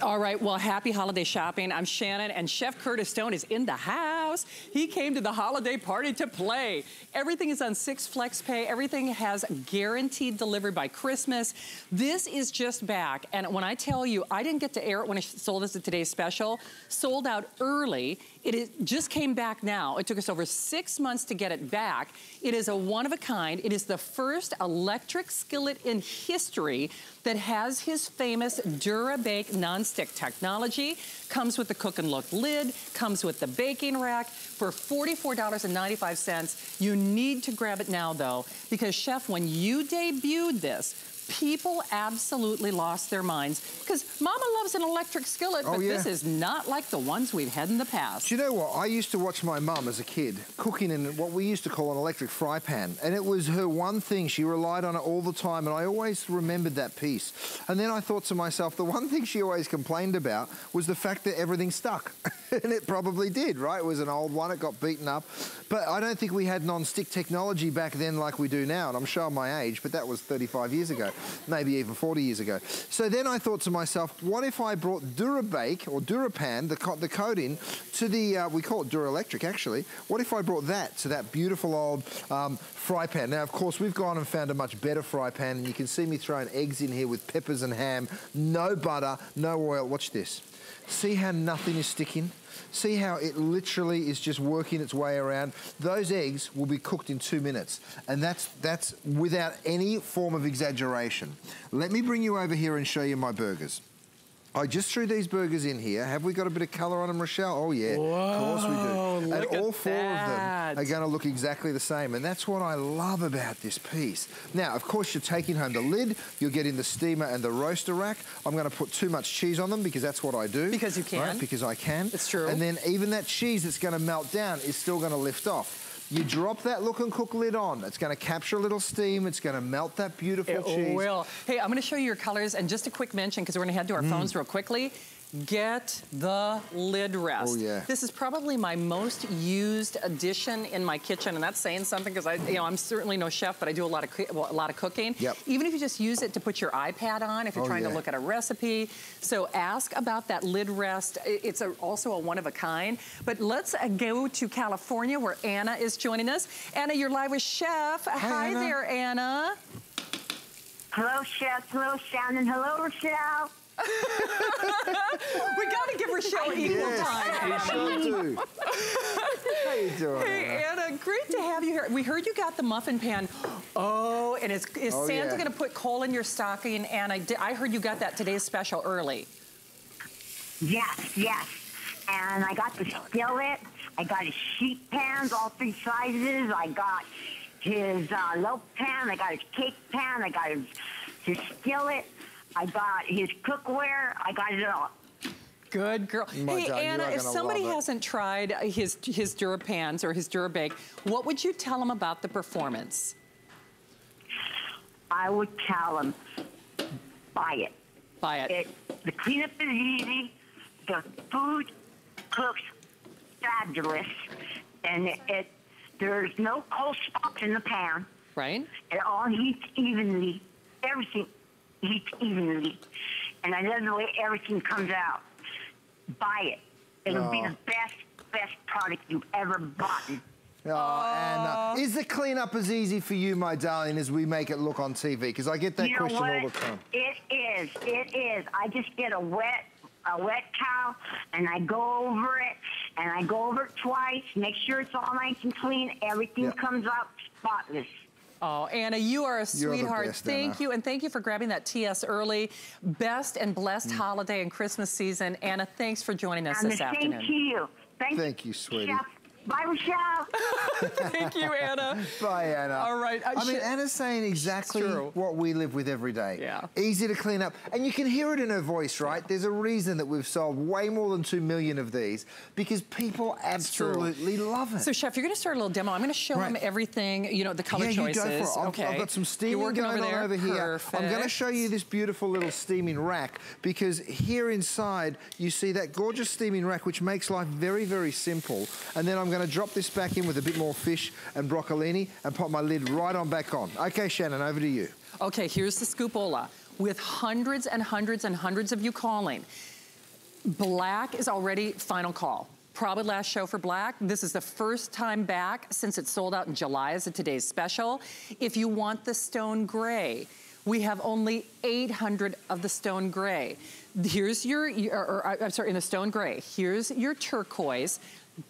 All right, well, happy holiday shopping. I'm Shannon, and Chef Curtis Stone is in the house. He came to the holiday party to play. Everything is on 6 FlexPay. Everything has guaranteed delivered by Christmas. This is just back, and when I tell you, I didn't get to air it when I sold this at today's special, sold out early. It just came back now. It took us over 6 months to get it back. It is a one-of-a-kind. It is the first electric skillet in history that has his famous DuraBake nonstick technology. Comes with the cook and look lid, comes with the baking rack for $44.95. You need to grab it now though, because Chef, when you debuted this, people absolutely lost their minds because Mama loves an electric skillet, but this is not like the ones we've had in the past. Do you know what? I used to watch my mum as a kid cooking in what we used to call an electric fry pan, and it was her one thing. She relied on it all the time, and I always remembered that piece. And then I thought to myself, the one thing she always complained about was the fact that everything stuck. And it probably did, right? It was an old one, it got beaten up. But I don't think we had non-stick technology back then like we do now, and I'm showing my age, but that was 35 years ago. Maybe even 40 years ago. So then I thought to myself, what if I brought DuraBake or DuraPan, the coating, to the, we call it Dura Electric actually, what if I brought that to that beautiful old fry pan? Now of course we've gone and found a much better fry pan, and you can see me throwing eggs in here with peppers and ham, no butter, no oil. Watch this. See how nothing is sticking? See how it literally is just working its way around? Those eggs will be cooked in 2 minutes. And that's without any form of exaggeration. Let me bring you over here and show you my burgers. I just threw these burgers in here. Have we got a bit of color on them, Rochelle? Oh yeah, whoa, of course we do. And all four of them are gonna look exactly the same. And that's what I love about this piece. Now, of course, you're taking home the lid, you're getting the steamer and the roaster rack. I'm gonna put too much cheese on them because that's what I do. Because you can. Right? Because I can. It's true. And then even that cheese that's gonna melt down is still gonna lift off. You drop that look and cook lid on. It's gonna capture a little steam. It's gonna melt that beautiful cheese. It will. Hey, I'm gonna show you your colors, and just a quick mention, because we're gonna head to our phones real quickly. Get the lid rest. Oh, yeah. This is probably my most used addition in my kitchen, and that's saying something because I'm certainly no chef, but I do a lot of cooking. Yep. Even if you just use it to put your iPad on, if you're trying to look at a recipe. So ask about that lid rest. It's also a one of a kind. But let's go to California where Anna is joining us. Anna, you're live with Chef. Hi Anna. There, Anna. Hello, Chef. Hello, Shannon. Hello, Rochelle. We gotta give Rochelle equal time. Sure. How you doing? Hey Anna, great to have you here. We heard you got the muffin pan. Oh, and is Santa gonna put coal in your stocking? And I heard you got that today's special early. Yes, yes. And I got the skillet. I got his sheet pans, all three sizes. I got his loaf pan. I got his cake pan. I got his skillet. I got his cookware. I got it all. Good girl. Hey, Anna, if somebody hasn't tried his DuraPans or his DuraBake, what would you tell them about the performance? I would tell them, buy it. Buy it. The cleanup is easy. The food cooks fabulous. And there's no cold spots in the pan. Right. It all heats evenly. Everything. Eat evenly, and I love the way everything comes out. Buy it. It'll be the best product you've ever bought. Anna, is the cleanup as easy for you, my darling, as we make it look on TV? Because I get that question all the time. It is. I just get a wet towel, and I go over it, twice, make sure it's all nice and clean. Everything comes out spotless. Oh, Anna, you are a sweetheart. Best, thank you, and thank you for grabbing that TS early. Best and blessed holiday and Christmas season. Anna, thanks for joining us this afternoon. Thank you. Thank you, sweetie. Chef. Bye, Rochelle. Thank you, Anna. Bye, Anna. All right. I mean, Anna's saying exactly what we live with every day. Yeah. Easy to clean up. And you can hear it in her voice, right? Yeah. There's a reason that we've sold way more than 2 million of these, because people absolutely love it. So, Chef, you're going to start a little demo. I'm going to show them everything, you know, the color choices. Yeah, you go for it. I've got some steaming going on over here. Perfect. I'm going to show you this beautiful little steaming rack, because here inside, you see that gorgeous steaming rack, which makes life very, very simple. And then I'm going to drop this back in with a bit more fish and broccolini and pop my lid right on back on. Okay, Shannon, over to you. Okay, here's the scoop-ola with hundreds and hundreds and hundreds of you calling. Black is already final call. Probably last show for black. This is the first time back since it sold out in July as a today's special. If you want the stone gray, we have only 800 of the stone gray. Here's your, I'm sorry, in the stone gray. Here's your turquoise.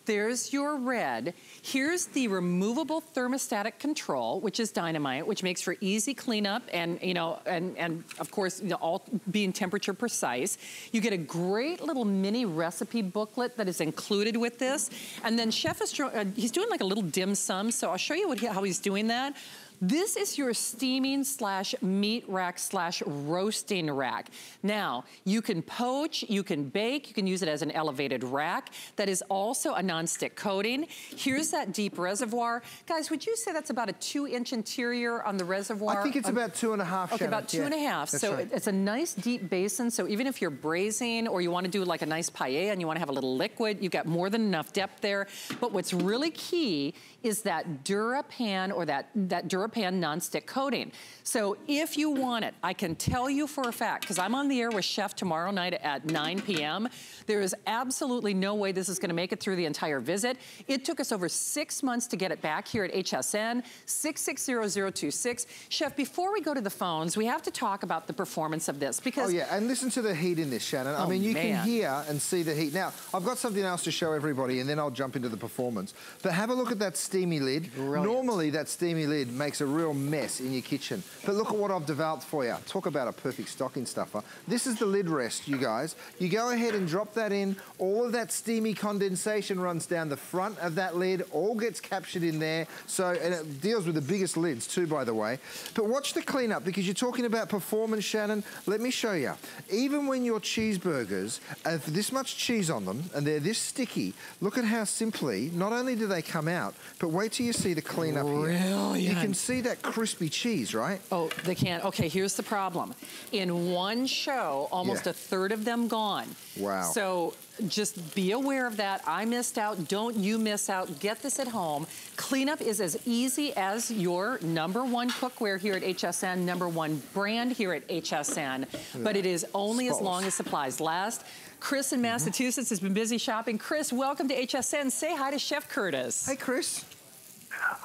There's your red. Here's the removable thermostatic control, which is dynamite, which makes for easy cleanup and, you know, and of course, you know, all being temperature precise. You get a great little mini recipe booklet that is included with this. And then Chef is, he's doing like a little dim sum, so I'll show you what how he's doing that. This is your steaming slash meat rack slash roasting rack. Now, you can poach, you can bake, you can use it as an elevated rack. That is also a nonstick coating. Here's that deep reservoir. Guys, would you say that's about a 2-inch interior on the reservoir? I think it's about 2.5, Shannon. Okay, about two and a half. That's so right. It's a nice deep basin, so even if you're braising or you wanna do like a nice paella and you wanna have a little liquid, you've got more than enough depth there. But what's really key is that DuraPan or that DuraPan nonstick coating. So if you want it, I can tell you for a fact, because I'm on the air with Chef tomorrow night at 9 p.m. There is absolutely no way this is gonna make it through the entire visit. It took us over 6 months to get it back here at HSN, 660026. Chef, before we go to the phones, we have to talk about the performance of this because— Oh yeah, and listen to the heat in this, Shannon. Oh, I mean, you can hear and see the heat. Now, I've got something else to show everybody and then I'll jump into the performance. But have a look at that steamy lid. Brilliant. Normally that steamy lid makes a real mess in your kitchen. But look at what I've developed for you. Talk about a perfect stocking stuffer. This is the lid rest, you guys. You go ahead and drop that in. All of that steamy condensation runs down the front of that lid, all gets captured in there. So, and it deals with the biggest lids too, by the way. But watch the cleanup because you're talking about performance, Shannon. Let me show you. Even when your cheeseburgers have this much cheese on them and they're this sticky, look at how simply, not only do they come out, but wait till you see the cleanup here. You can see that crispy cheese, right? Oh, they can't. Okay, here's the problem. In one show, almost a third of them gone. Wow. So just be aware of that. I missed out. Don't you miss out. Get this at home. Cleanup is as easy as your #1 cookware here at HSN, #1 brand here at HSN. But it is only as long as supplies last. Chris in Massachusetts has been busy shopping. Chris, welcome to HSN. Say hi to Chef Curtis. Hey, Chris.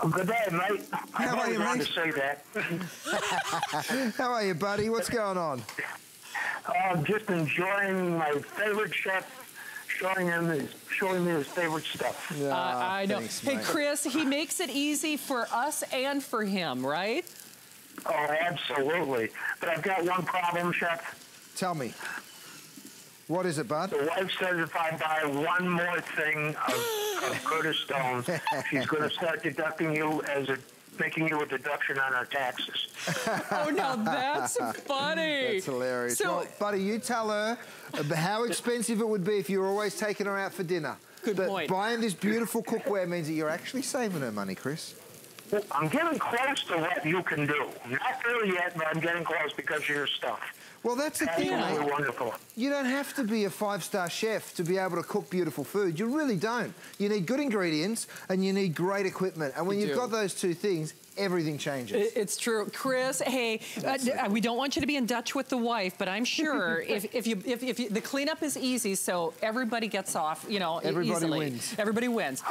Oh, good day, mate. How are you, mate? To say that. How are you, buddy? What's going on? I'm just enjoying my favorite chef showing me his favorite stuff. I know. Thanks, hey, Chris, he makes it easy for us and for him, right? Oh, absolutely. But I've got one problem, Chef. Tell me. What is it, bud? The wife says if I buy one more thing of Curtis Stone, she's going to start deducting you as a, making you a deduction on our taxes. Oh, now that's funny. That's hilarious. So, well, buddy, you tell her how expensive it would be if you were always taking her out for dinner. Good point. Buying this beautiful cookware means that you're actually saving her money, Chris. Well, I'm getting close to what you can do. Not there yet, but I'm getting close because of your stuff. Well, that's the thing, mate. Wonderful. You don't have to be a 5-star chef to be able to cook beautiful food. You really don't. You need good ingredients and you need great equipment. And when you've got those two things, everything changes. It's true. Chris, hey, we don't want you to be in Dutch with the wife, but I'm sure if the cleanup is easy, so everybody gets off, you know, easily. Everybody wins. Everybody wins.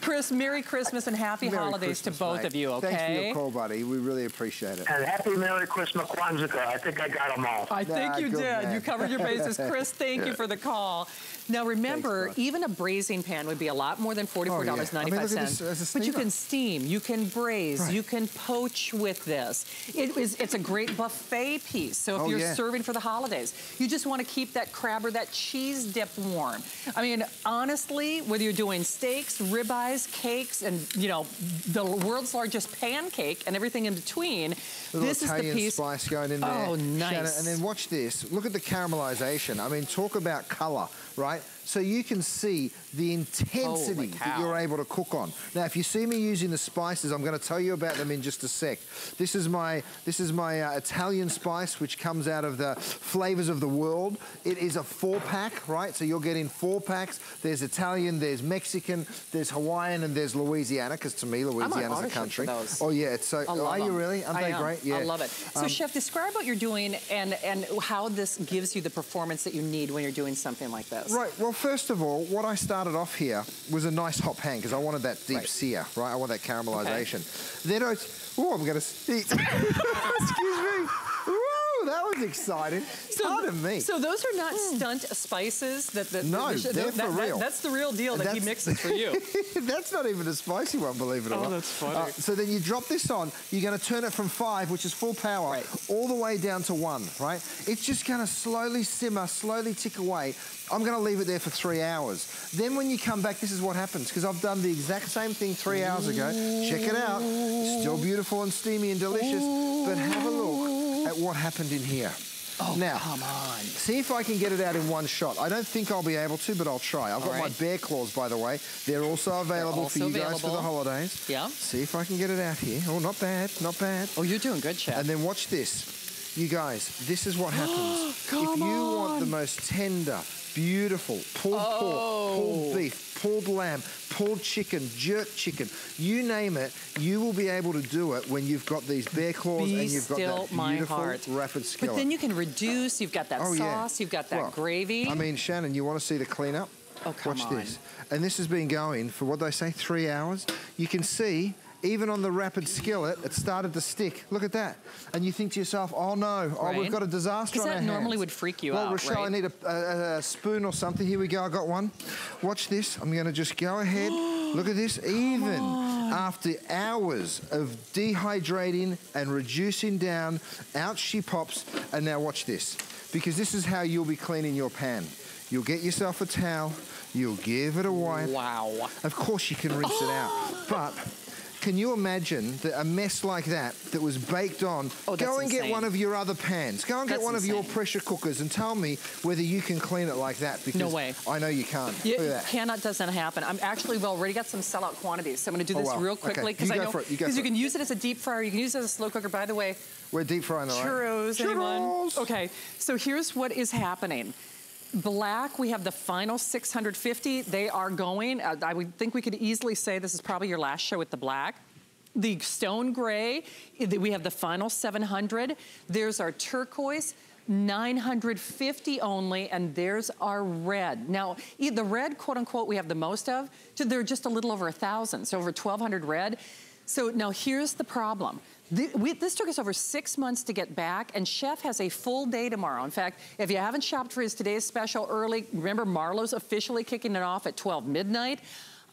Chris, Merry Christmas and Happy Holidays to both of you, okay? Thanks for your call, buddy. We really appreciate it. And Happy Merry Christmas, Kwanzaa. I think I got them all. I think you did. Man. You covered your bases. Chris, thank you for the call. Now, remember, even a braising pan would be a lot more than $44.95. I mean, look at this, but you can steam, you can braise, you can poach with this. It's a great buffet piece. So if you're serving for the holidays, you just want to keep that crab or that cheese dip warm. I mean, honestly, whether you're doing steaks, ribeyes, cakes, and you know, the world's largest pancake and everything in between, this is the piece. Spice going in there. Oh, nice. Shannon, and then watch this. Look at the caramelization. I mean, talk about color, right? So you can see the intensity that you're able to cook on. Now, if you see me using the spices, I'm going to tell you about them in just a sec. This is my Italian spice, which comes out of the flavors of the world. It is a 4-pack, right? So you're getting 4 packs. There's Italian, there's Mexican, there's Hawaiian, and there's Louisiana. Because to me, Louisiana's a country. Oh yeah, it's so. Are you really? Aren't they great? Yeah, I love it. So, Chef, describe what you're doing and how this gives you the performance that you need when you're doing something like this. Right. Well, first of all, what I started off here was a nice hot pan because I wanted that deep sear, right? I want that caramelization. Then I'm going to... Excuse me. that was exciting. Pardon me. So those are not stunt spices that no, they're for real. That's the real deal that he mixes for you. That's not even a spicy one, believe it or not. Oh, that's funny. So then you drop this on. You're going to turn it from 5, which is full power, all the way down to 1, right? It's just going to slowly simmer, slowly tick away. I'm going to leave it there for 3 hours. Then when you come back, this is what happens, because I've done the exact same thing 3 hours ago. Check it out. It's still beautiful and steamy and delicious, but have a look at what happened in here. Oh, now, come on. See if I can get it out in one shot. I don't think I'll be able to, but I'll try. I've got my bear claws, by the way. They're also available for you guys for the holidays. Yeah. See if I can get it out here. Oh, not bad, not bad. Oh, you're doing good, chef. And then watch this. You guys, this is what happens. If you want the most tender, beautiful pulled pork, pulled beef, pulled lamb, pulled chicken, jerk chicken, you name it, you will be able to do it when you've got these bear claws and you've got that beautiful rapid skillet. But then you can reduce, you've got that sauce, you've got that gravy. I mean, Shannon, you want to see the cleanup? Oh, come on. Watch this. And this has been going for, what they say, 3 hours. You can see, even on the rapid skillet, it started to stick. Look at that. And you think to yourself, oh no, oh, we've got a disaster on our hands. Because that normally would freak you out, well, Rochelle, I need a spoon or something. Here we go, I got one. Watch this, I'm gonna just go ahead. Look at this, even after hours of dehydrating and reducing down, out she pops. And now watch this, because this is how you'll be cleaning your pan. You'll get yourself a towel, you'll give it a wipe. Wow. Of course you can rinse it out, but can you imagine that a mess like that, that was baked on, go and get one of your other pans, go and get one of your pressure cookers and tell me whether you can clean it like that, because I know you can't. Doesn't happen. I'm actually, well, already got some sellout quantities, so I'm going to do this real quickly, because I know, because you can use it as a deep fryer, you can use it as a slow cooker. By the way, we're deep frying, all right? Churros, anyone? Okay, so here's what is happening. Black, we have the final 650. They are going, I would think we could easily say this is probably your last show with the black. The stone gray, we have the final 700. There's our turquoise, 950 only, and there's our red. Now, the red, quote unquote, we have the most of, they're just a little over 1,000, so over 1,200 red. So now here's the problem. This took us over 6 months to get back, and Chef has a full day tomorrow. In fact, if you haven't shopped for his today's special early, remember Marlo's officially kicking it off at 12 midnight.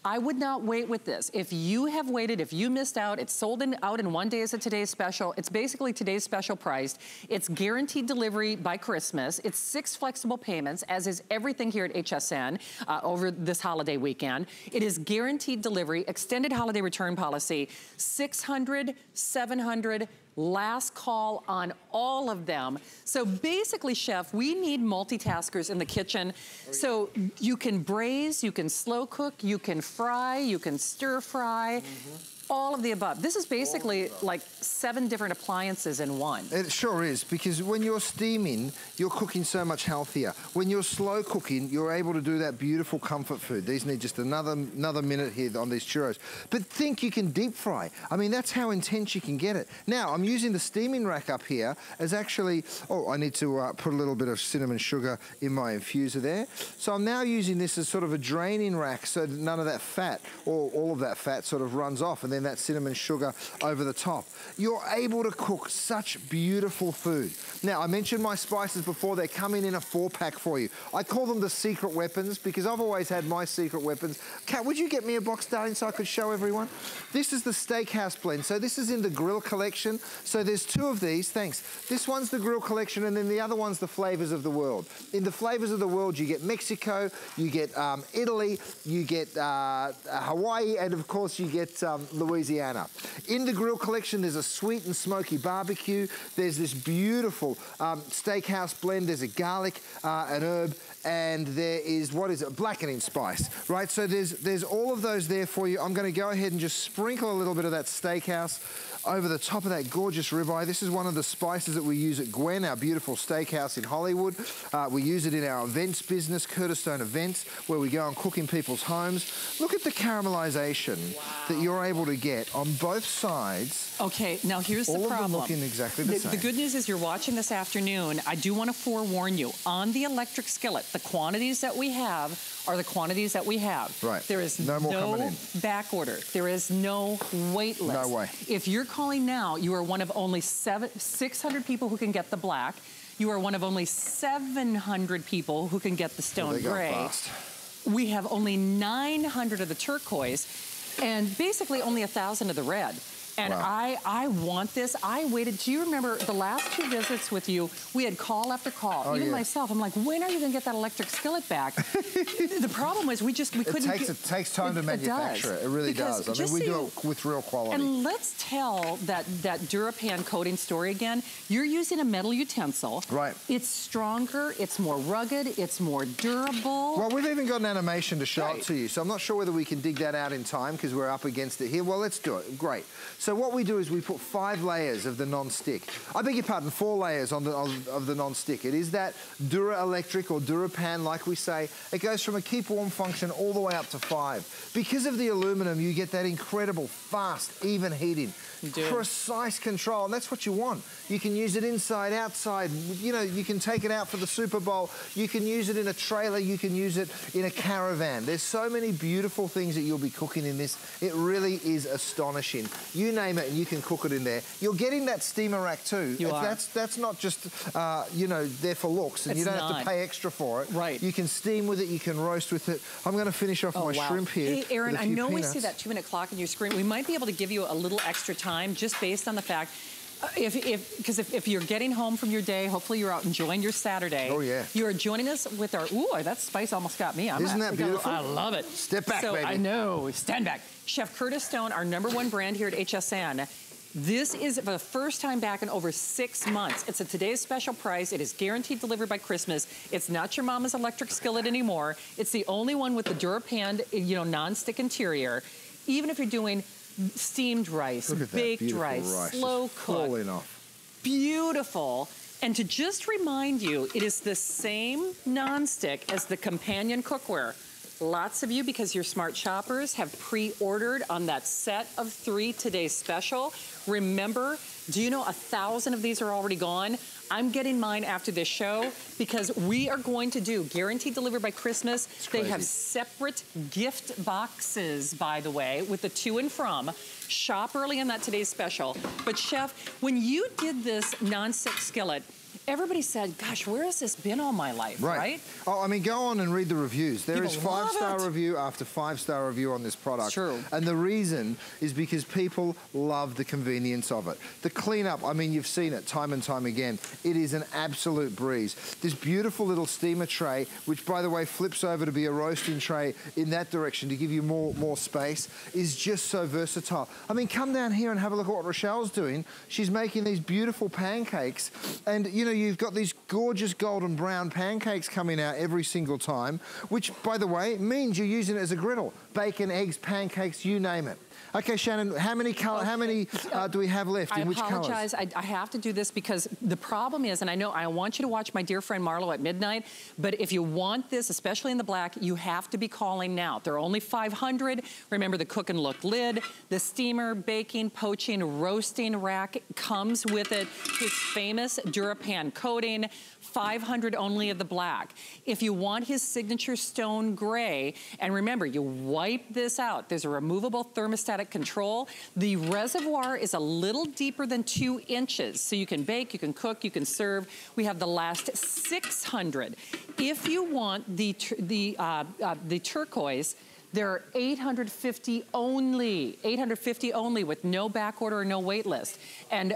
I would not wait with this. If you have waited, if you missed out, it's sold out in one day as a today's special. It's basically today's special priced. It's guaranteed delivery by Christmas. It's 6 flexible payments, as is everything here at HSN over this holiday weekend. It is guaranteed delivery, extended holiday return policy, 600, 700, last call on all of them. So basically, Chef, we need multitaskers in the kitchen. So you can braise, you can slow cook, you can fry, you can stir fry, all of the above. This is basically like 7 different appliances in one. It sure is, because when you're steaming, you're cooking so much healthier. When you're slow cooking, you're able to do that beautiful comfort food. These need just another minute here on these churros. But think you can deep fry. I mean, that's how intense you can get it. Now, I'm using the steaming rack up here as actually, I need to put a little bit of cinnamon sugar in my infuser there. So I'm now using this as sort of a draining rack so that none of that fat, or all of that fat, sort of runs off, and then that cinnamon sugar over the top. You're able to cook such beautiful food. Now, I mentioned my spices before. They're coming in a 4-pack for you. I call them the secret weapons, because I've always had my secret weapons. Kat, would you get me a box, darling, so I could show everyone? This is the steakhouse blend. So this is in the grill collection. So there's 2 of these, thanks. This one's the grill collection, and then the other one's the flavors of the world. In the flavors of the world, you get Mexico, you get Italy, you get Hawaii, and of course you get Louisiana. In the grill collection, there's a sweet and smoky barbecue. There's this beautiful steakhouse blend. There's a garlic, an herb, and there is, what is it, blackening spice, right? So there's all of those there for you. I'm gonna go ahead and just sprinkle a little bit of that steakhouse over the top of that gorgeous ribeye. This is one of the spices that we use at Gwen, our beautiful steakhouse in Hollywood. We use it in our events business, Curtis Stone Events, where we go and cook in people's homes. Look at the caramelization that you're able to get on both sides. Okay, now here's the problem. All of them looking exactly the same. The good news is you're watching this afternoon. I do want to forewarn you. On the electric skillet, the quantities that we have are the quantities that we have. Right. There is no back order. There is no wait list. No way. If you're calling now, you are one of only 600 people who can get the black. You are one of only 700 people who can get the stone gray. We have only 900 of the turquoise and basically only 1,000 of the red. And wow. I want this. I waited. Do you remember the last two visits with you? We had call after call. Even myself, I'm like, when are you going to get that electric skillet back? The problem was we couldn't. It takes time to manufacture it. It really does. I mean, we do it with real quality. And let's tell that DuraPan coating story again. You're using a metal utensil. Right. It's stronger. It's more rugged. It's more durable. Well, we've even got an animation to show it to you. So I'm not sure whether we can dig that out in time because we're up against it here. Well, let's do it. Great. So what we do is we put 5 layers of the non-stick. I beg your pardon, 4 layers of the non-stick. It is that Dura Electric or DuraPan, like we say. It goes from a keep warm function all the way up to 5. Because of the aluminum, you get that incredible fast, even heating, precise control, and that's what you want. You can use it inside, outside. You know, you can take it out for the Super Bowl. You can use it in a trailer. You can use it in a caravan. There's so many beautiful things that you'll be cooking in this. It really is astonishing. You name it and you can cook it in there. You're getting that steamer rack too. That's not just, you know, there for looks and you don't have to pay extra for it. Right. You can steam with it, you can roast with it. I'm going to finish off my shrimp here. Hey, Aaron, I know we see that 2-minute clock on your screen. We might be able to give you a little extra time just based on the fact Because if you're getting home from your day, hopefully you're out enjoying your Saturday. Oh, yeah. You're joining us with our, ooh, that spice almost got me. Isn't that beautiful? I love it. Step back, baby. I know. Stand back. Chef Curtis Stone, our #1 brand here at HSN. This is for the first time back in over 6 months. It's a today's special price. It is guaranteed delivered by Christmas. It's not your mama's electric skillet anymore. It's the only one with the DuraPan, you know, non-stick interior. Even if you're doing steamed rice, baked rice, slow cooked, beautiful. And to just remind you, it is the same nonstick as the companion cookware. Lots of you, because you're smart shoppers, have pre-ordered on that set of 3 today's special. Remember, do you know 1,000 of these are already gone? I'm getting mine after this show because we are going to do guaranteed delivered by Christmas. They have separate gift boxes, by the way, with the to and from. Shop early on that today's special. But Chef, when you did this nonstick skillet, everybody said, gosh, where has this been all my life, right? Oh, I mean, go on and read the reviews. There is 5-star review after 5-star review on this product. True. And the reason is because people love the convenience of it. The cleanup, I mean, you've seen it time and time again. It is an absolute breeze. This beautiful little steamer tray, which, by the way, flips over to be a roasting tray in that direction to give you more space, is just so versatile. I mean, come down here and have a look at what Rochelle's doing. She's making these beautiful pancakes. And, you know, you've got these gorgeous golden brown pancakes coming out every single time, which, by the way, means you're using it as a griddle. Bacon, eggs, pancakes, you name it. Okay, Shannon, how many do we have left? In which colors? I apologize. I have to do this because the problem is, and I know I want you to watch my dear friend Marlo at midnight, but if you want this, especially in the black, you have to be calling now. There are only 500. Remember the cook and look lid. The steamer, baking, poaching, roasting rack comes with it. His famous DuraPan coating. 500 only of the black. If you want his signature stone gray, and remember, you wipe this out. There's a removable thermostatic control. The reservoir is a little deeper than 2 inches. So you can bake, you can cook, you can serve. We have the last 600. If you want the turquoise, there are 850 only, 850 only with no back order or no wait list. And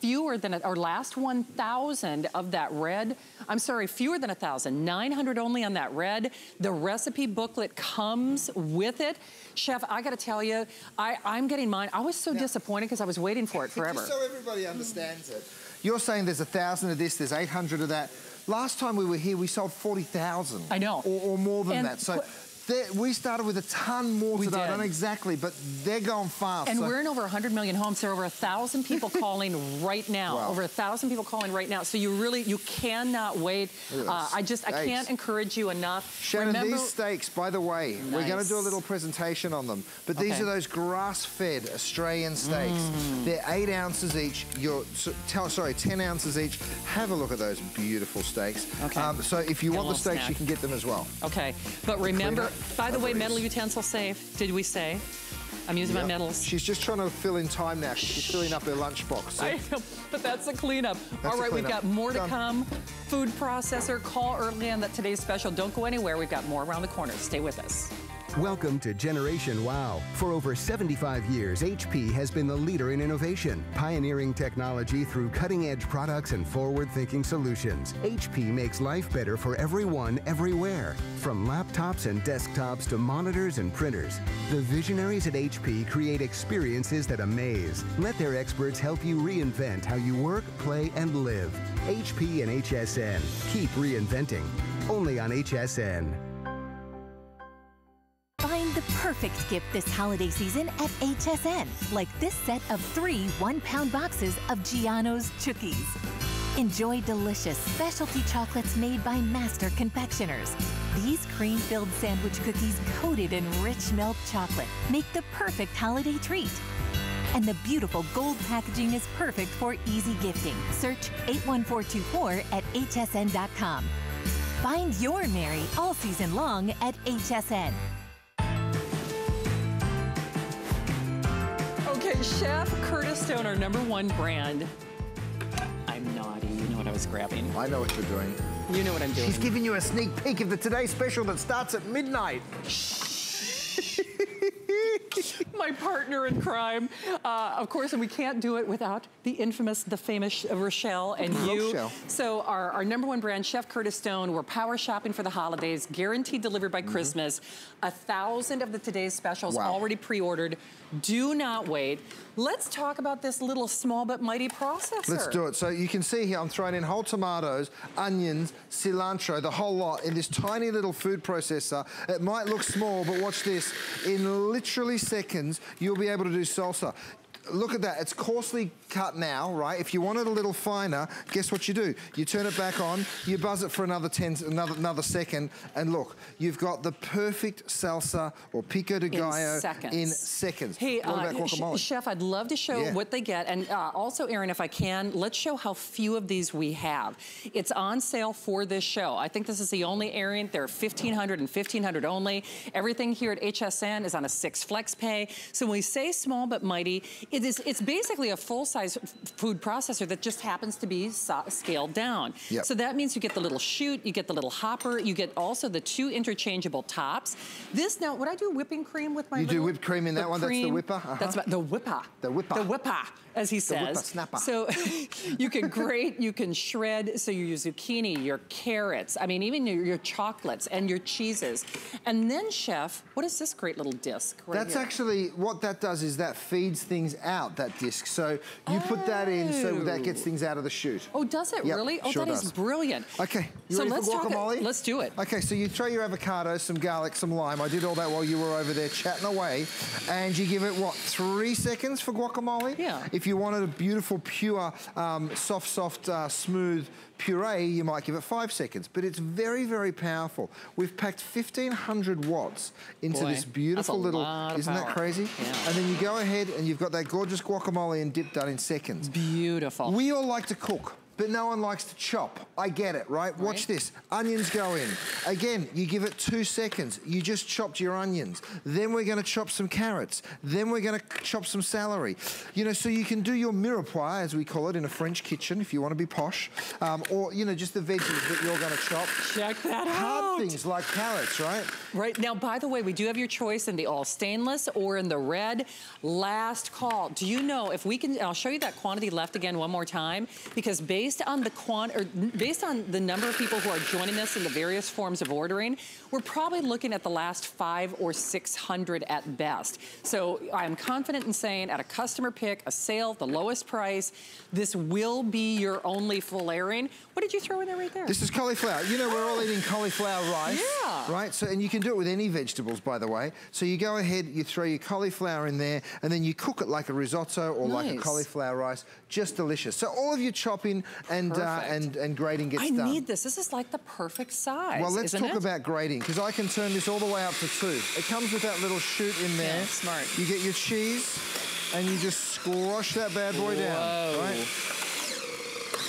fewer than, our last 1,000 of that red, I'm sorry, fewer than 1,000, 900 only on that red. The recipe booklet comes with it. Chef, I gotta tell you, I'm getting mine. I was so disappointed because I was waiting for it forever. Just so everybody understands it. You're saying there's 1,000 of this, there's 800 of that. Last time we were here, we sold 40,000. I know. Or more than that. So We started with a ton more today. I don't know exactly, but they're going fast. And so we're in over 100 million homes. There are over 1,000 people calling right now. Wow. Over 1,000 people calling right now. So you really, you cannot wait. I can't encourage you enough. Shannon, these steaks, by the way, we're going to do a little presentation on them. But these are those grass-fed Australian steaks. They're 8 ounces each. You're, sorry, 10 ounces each. Have a look at those beautiful steaks. Okay. So if you want the steaks, you can get them as well. Okay. But remember, by the way, metal utensil safe, did we say? I'm using my metals. She's just trying to fill in time now. She's filling up her lunchbox. I know, but that's a cleanup. All right, we've got more to come. Food processor, call early on today's special. Don't go anywhere. We've got more around the corner. Stay with us. Welcome to Generation Wow. For over 75 years, HP has been the leader in innovation, pioneering technology through cutting-edge products and forward-thinking solutions. HP makes life better for everyone, everywhere. From laptops and desktops to monitors and printers, the visionaries at HP create experiences that amaze. Let their experts help you reinvent how you work, play, and live. HP and HSN. Keep reinventing. Only on HSN. Find the perfect gift this holiday season at HSN, like this set of 3 one-pound boxes of Ghiano's Chookies. Enjoy delicious specialty chocolates made by master confectioners. These cream-filled sandwich cookies coated in rich milk chocolate make the perfect holiday treat. And the beautiful gold packaging is perfect for easy gifting. Search 81424 at hsn.com. Find your Mary all season long at HSN. Okay, Chef Curtis Stone, our #1 brand. I'm naughty. You know what I was grabbing. I know what you're doing. You know what I'm doing. She's giving you a sneak peek of the Today Special that starts at midnight. My partner in crime, of course, and we can't do it without the infamous, the famous Rochelle and you. Rochelle. So our #1 brand, Chef Curtis Stone, we're power shopping for the holidays, guaranteed delivered by Christmas. 1,000 of the Today's Specials already pre-ordered. Do not wait. Let's talk about this little small but mighty processor. Let's do it. So you can see here, I'm throwing in whole tomatoes, onions, cilantro, the whole lot in this tiny little food processor. It might look small, but watch this. In literally seconds, you'll be able to do salsa. Look at that, it's coarsely cut now, right? If you want it a little finer, guess what you do? You turn it back on, you buzz it for another second, and look, you've got the perfect salsa or pico de gallo in seconds. Hey, what about guacamole? Chef, I'd love to show what they get, and also, Aaron, if I can, let's show how few of these we have. It's on sale for this show. I think this is the only, Aaron, there are 1,500 and 1,500 only. Everything here at HSN is on a 6 FlexPay. So when we say small but mighty, it's basically a full-size food processor that just happens to be scaled down. Yep. So that means you get the little chute, you get the little hopper, you get also the 2 interchangeable tops. This now, would I do whipping cream with my You do whipped cream in that one, cream, that's the whipper. That's the whipper. The whipper. The whipper, as he says. The whipper snapper. So you can grate, you can shred, so you use zucchini, your carrots, I mean, even your chocolates and your cheeses. And then, Chef, what is this great little disc right here? That's actually, what that does is that feeds things out, that disc. So you put that in, so that gets things out of the chute. Oh, does it really? Oh, sure that is brilliant. Okay, you ready for guacamole? Let's do it. Okay, so you throw your avocado, some garlic, some lime. I did all that while you were over there chatting away. And you give it, what, 3 seconds for guacamole? Yeah. If you wanted a beautiful, pure, smooth puree, you might give it 5 seconds. But it's very, very powerful. We've packed 1,500 watts into this beautiful little, isn't that crazy? Yeah. And then you go ahead and you've got that gorgeous guacamole and dip done in seconds. Beautiful. We all like to cook, but no one likes to chop. I get it, right? Watch this. Onions go in. Again, you give it 2 seconds. You just chopped your onions. Then we're going to chop some carrots. Then we're going to chop some celery. You know, so you can do your mirepoix, as we call it, in a French kitchen, if you want to be posh. Or, you know, just the veggies that you're going to chop. Check that out. Hard things like carrots, right? Right. Now, by the way, we do have your choice in the all stainless or in the red. Last call. Do you know if we can... I'll show you that quantity left again one more time, because basically based on the number of people who are joining us in the various forms of ordering, we're probably looking at the last 500 or 600 at best. So I'm confident in saying at a customer pick, a sale, the lowest price, this will be your only filet-O-Ring. What did you throw in there right there? This is cauliflower. You know, we're all eating cauliflower rice. Yeah. Right? So, and you can do it with any vegetables, by the way. So you go ahead, you throw your cauliflower in there, and then you cook it like a risotto or like a cauliflower rice. Just delicious. So all of your chopping and grating gets done. I need this. This is like the perfect size. Well, let's talk about grating, because I can turn this all the way up to 2. It comes with that little chute in there. Yeah, smart. You get your cheese, and you just squash that bad boy down. Right?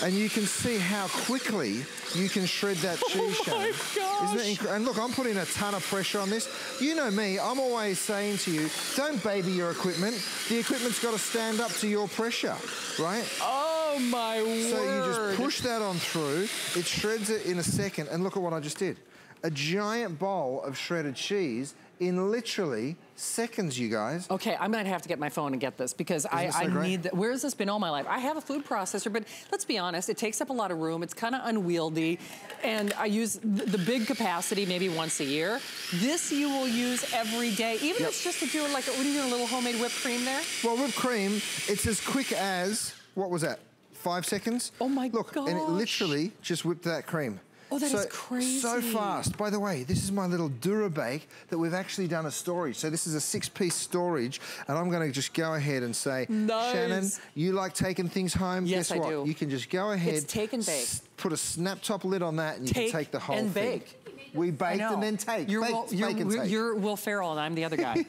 And you can see how quickly you can shred that cheese. Oh my gosh. And look, I'm putting a ton of pressure on this. You know me, I'm always saying to you, don't baby your equipment. The equipment's got to stand up to your pressure, right? Oh my word. So you just push that on through. It shreds it in a second. And look at what I just did. A giant bowl of shredded cheese in literally seconds, you guys. Okay, I'm gonna have to get my phone and get this, because I need that. Where has this been all my life? I have a food processor, but let's be honest, it takes up a lot of room. It's kind of unwieldy, and I use the big capacity maybe once a year. This you will use every day, even if it's just to do like, what are you doing, a little homemade whipped cream there? Well, whipped cream, it's as quick as, what was that, 5 seconds? Oh my gosh. Look, and it literally just whipped that cream. Oh, that is crazy. So fast. By the way, this is my little DuraBake that we've actually done a storage. So this is a 6-piece storage, and I'm going to just go ahead and say, Shannon, you like taking things home? Yes, guess what? I do. You can just go ahead. It's take and bake. Put a snap-top lid on that, and you can take the whole thing. Bake. We baked and then take. You're Will Ferrell, and I'm the other guy.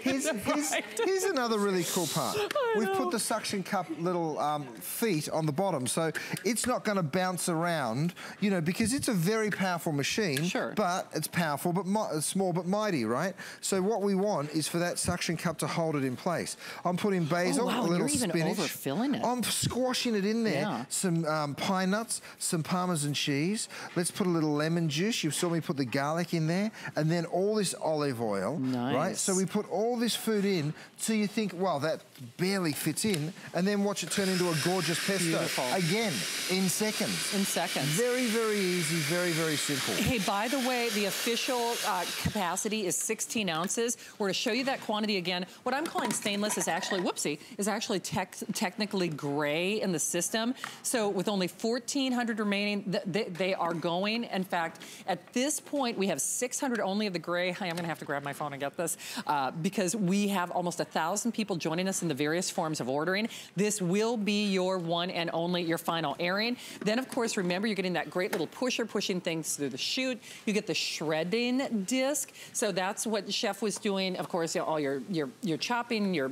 Here's another really cool part. We've put the suction cup little feet on the bottom, so it's not going to bounce around, you know, because it's a very powerful machine. Sure. But it's powerful, but small but mighty, right? So what we want is for that suction cup to hold it in place. I'm putting basil, a little spinach. You're even overfilling it. I'm squashing it in there. Yeah. Some pine nuts, some parmesan cheese. Let's put a little lemon juice. You saw me put the garlic in there, and then all this olive oil. Nice. Right? So we put all this food in till you think, well, that barely fits in, and then watch it turn into a gorgeous pesto. Beautiful. Again, in seconds. In seconds. Very, very easy, very, very simple. Hey, by the way, the official capacity is 16 ounces. We're gonna show you that quantity again. What I'm calling stainless is actually, whoopsie, is actually technically gray in the system. So with only 1,400 remaining, they are going. In fact, at this point, we have 600 only of the gray. I'm gonna have to grab my phone and get this. Because we have almost 1,000 people joining us in the various forms of ordering. This will be your one and only, your final airing. Then, of course, remember, you're getting that great little pusher, pushing things through the chute. You get the shredding disc. So that's what Chef was doing. Of course, you know, all your chopping, your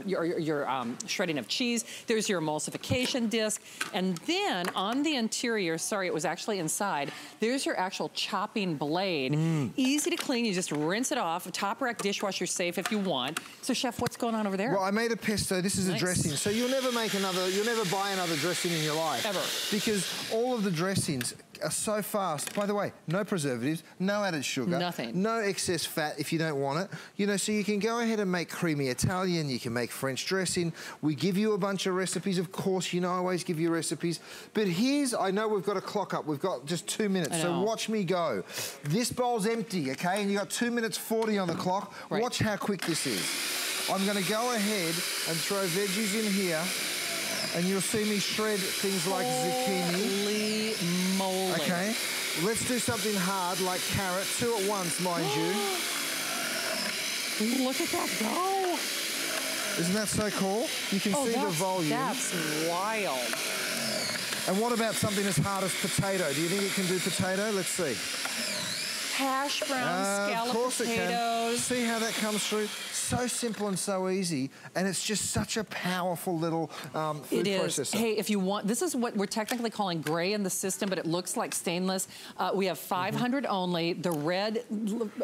shredding of cheese. There's your emulsification disc. And then on the interior, sorry, it was actually inside, there's your actual chopping blade. Easy to clean. You just rinse it off. Top rack dishwasher safe if you want. So Chef, what's going on over there? Well, I made a pesto. This is a dressing. So you'll never make another, you'll never buy another dressing in your life. Ever. Because all of the dressings are so fast. By the way, no preservatives, no added sugar. Nothing. No excess fat if you don't want it. You know, so you can go ahead and make creamy Italian, you can make French dressing. We give you a bunch of recipes. Of course, you know I always give you recipes. But here's, I know we've got a clock up. We've got just 2 minutes. So watch me go. This bowl's empty, okay? And you got 2:40 on the clock. Right. Watch how quick this is. I'm gonna go ahead and throw veggies in here. And you'll see me shred things like zucchini. Moly. Okay, let's do something hard like carrot. 2 at once, mind you. Look at that go. Isn't that so cool? You can see the volume. That's wild. And what about something as hard as potato? Do you think it can do potato? Let's see. Hash browns, scallop potatoes. See how that comes through? So simple and so easy, and it's just such a powerful little food processor. Hey, if you want, this is what we're technically calling gray in the system, but it looks like stainless. We have 500 only, the red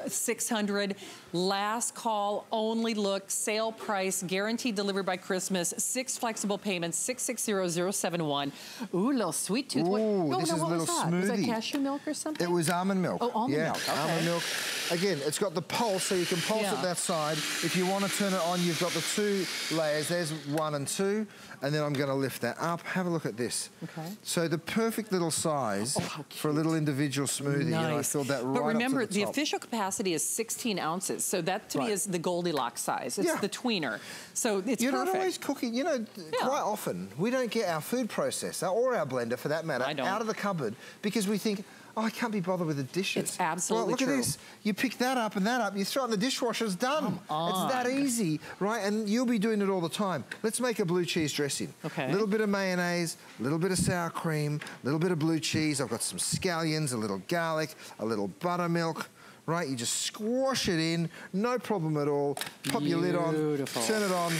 600, last call, only look, sale price, guaranteed delivered by Christmas, 6 flexible payments, 660071. Ooh, little sweet tooth. Ooh, this is a little smoothie. Was that cashew milk or something? It was almond milk. Oh, almond milk. Okay. Almond milk. Again, it's got the pulse, so you can pulse it that side. If you want to turn it on, you've got the two layers. There's one and two. And then I'm going to lift that up. Have a look at this. Okay. So the perfect little size for a little individual smoothie. Nice. And I filled that right up to the top. But remember, the official capacity is 16 ounces. So that, to me, is the Goldilocks size. It's the tweener. So it's perfect. You're not always cooking. You know, quite often, we don't get our food processor, or our blender for that matter, out of the cupboard because we think, oh, I can't be bothered with the dishes. It's absolutely true. Well, look at this. You pick that up, you throw it in the dishwasher, it's done. It's that easy, right? And you'll be doing it all the time. Let's make a blue cheese dressing. Okay. A little bit of mayonnaise, a little bit of sour cream, a little bit of blue cheese. I've got some scallions, a little garlic, a little buttermilk. Right, you just squash it in, no problem at all. Pop your lid on, turn it on,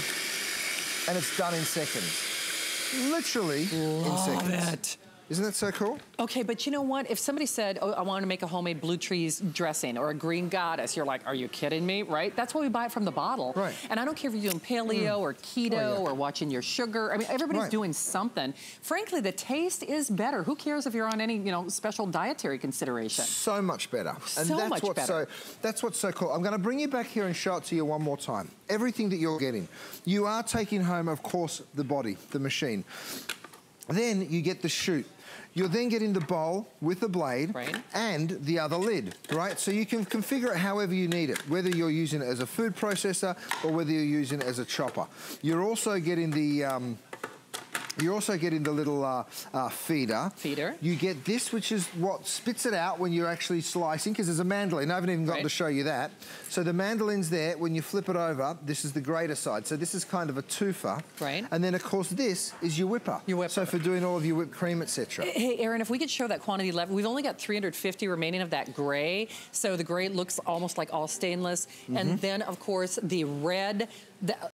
and it's done in seconds. Literally in seconds. Isn't that so cool? Okay, but you know what? If somebody said, oh, I want to make a homemade blue cheese dressing or a green goddess, you're like, are you kidding me, right? That's why we buy it from the bottle. Right. And I don't care if you're doing paleo or keto or watching your sugar. I mean, everybody's doing something. Frankly, the taste is better. Who cares if you're on any, you know, special dietary consideration? So much better. And so that's much better. So, that's what's so cool. I'm going to bring you back here and show it to you one more time. Everything that you're getting. You are taking home, of course, the body, the machine. Then you get the chute. You'll then get in the bowl with the blade and the other lid, right? So you can configure it however you need it, whether you're using it as a food processor or whether you're using it as a chopper. You're also getting the little feeder. You get this, which is what spits it out when you're actually slicing, because there's a mandolin. I haven't even got to show you that. So the mandolin's there. When you flip it over, this is the grater side. So this is kind of a twofer. Right. And then, of course, this is your whipper. Your whipper. So for doing all of your whipped cream, etc. Hey, Erin, if we could show that quantity left. We've only got 350 remaining of that gray. So the gray looks almost like all stainless. And then, of course, the red. The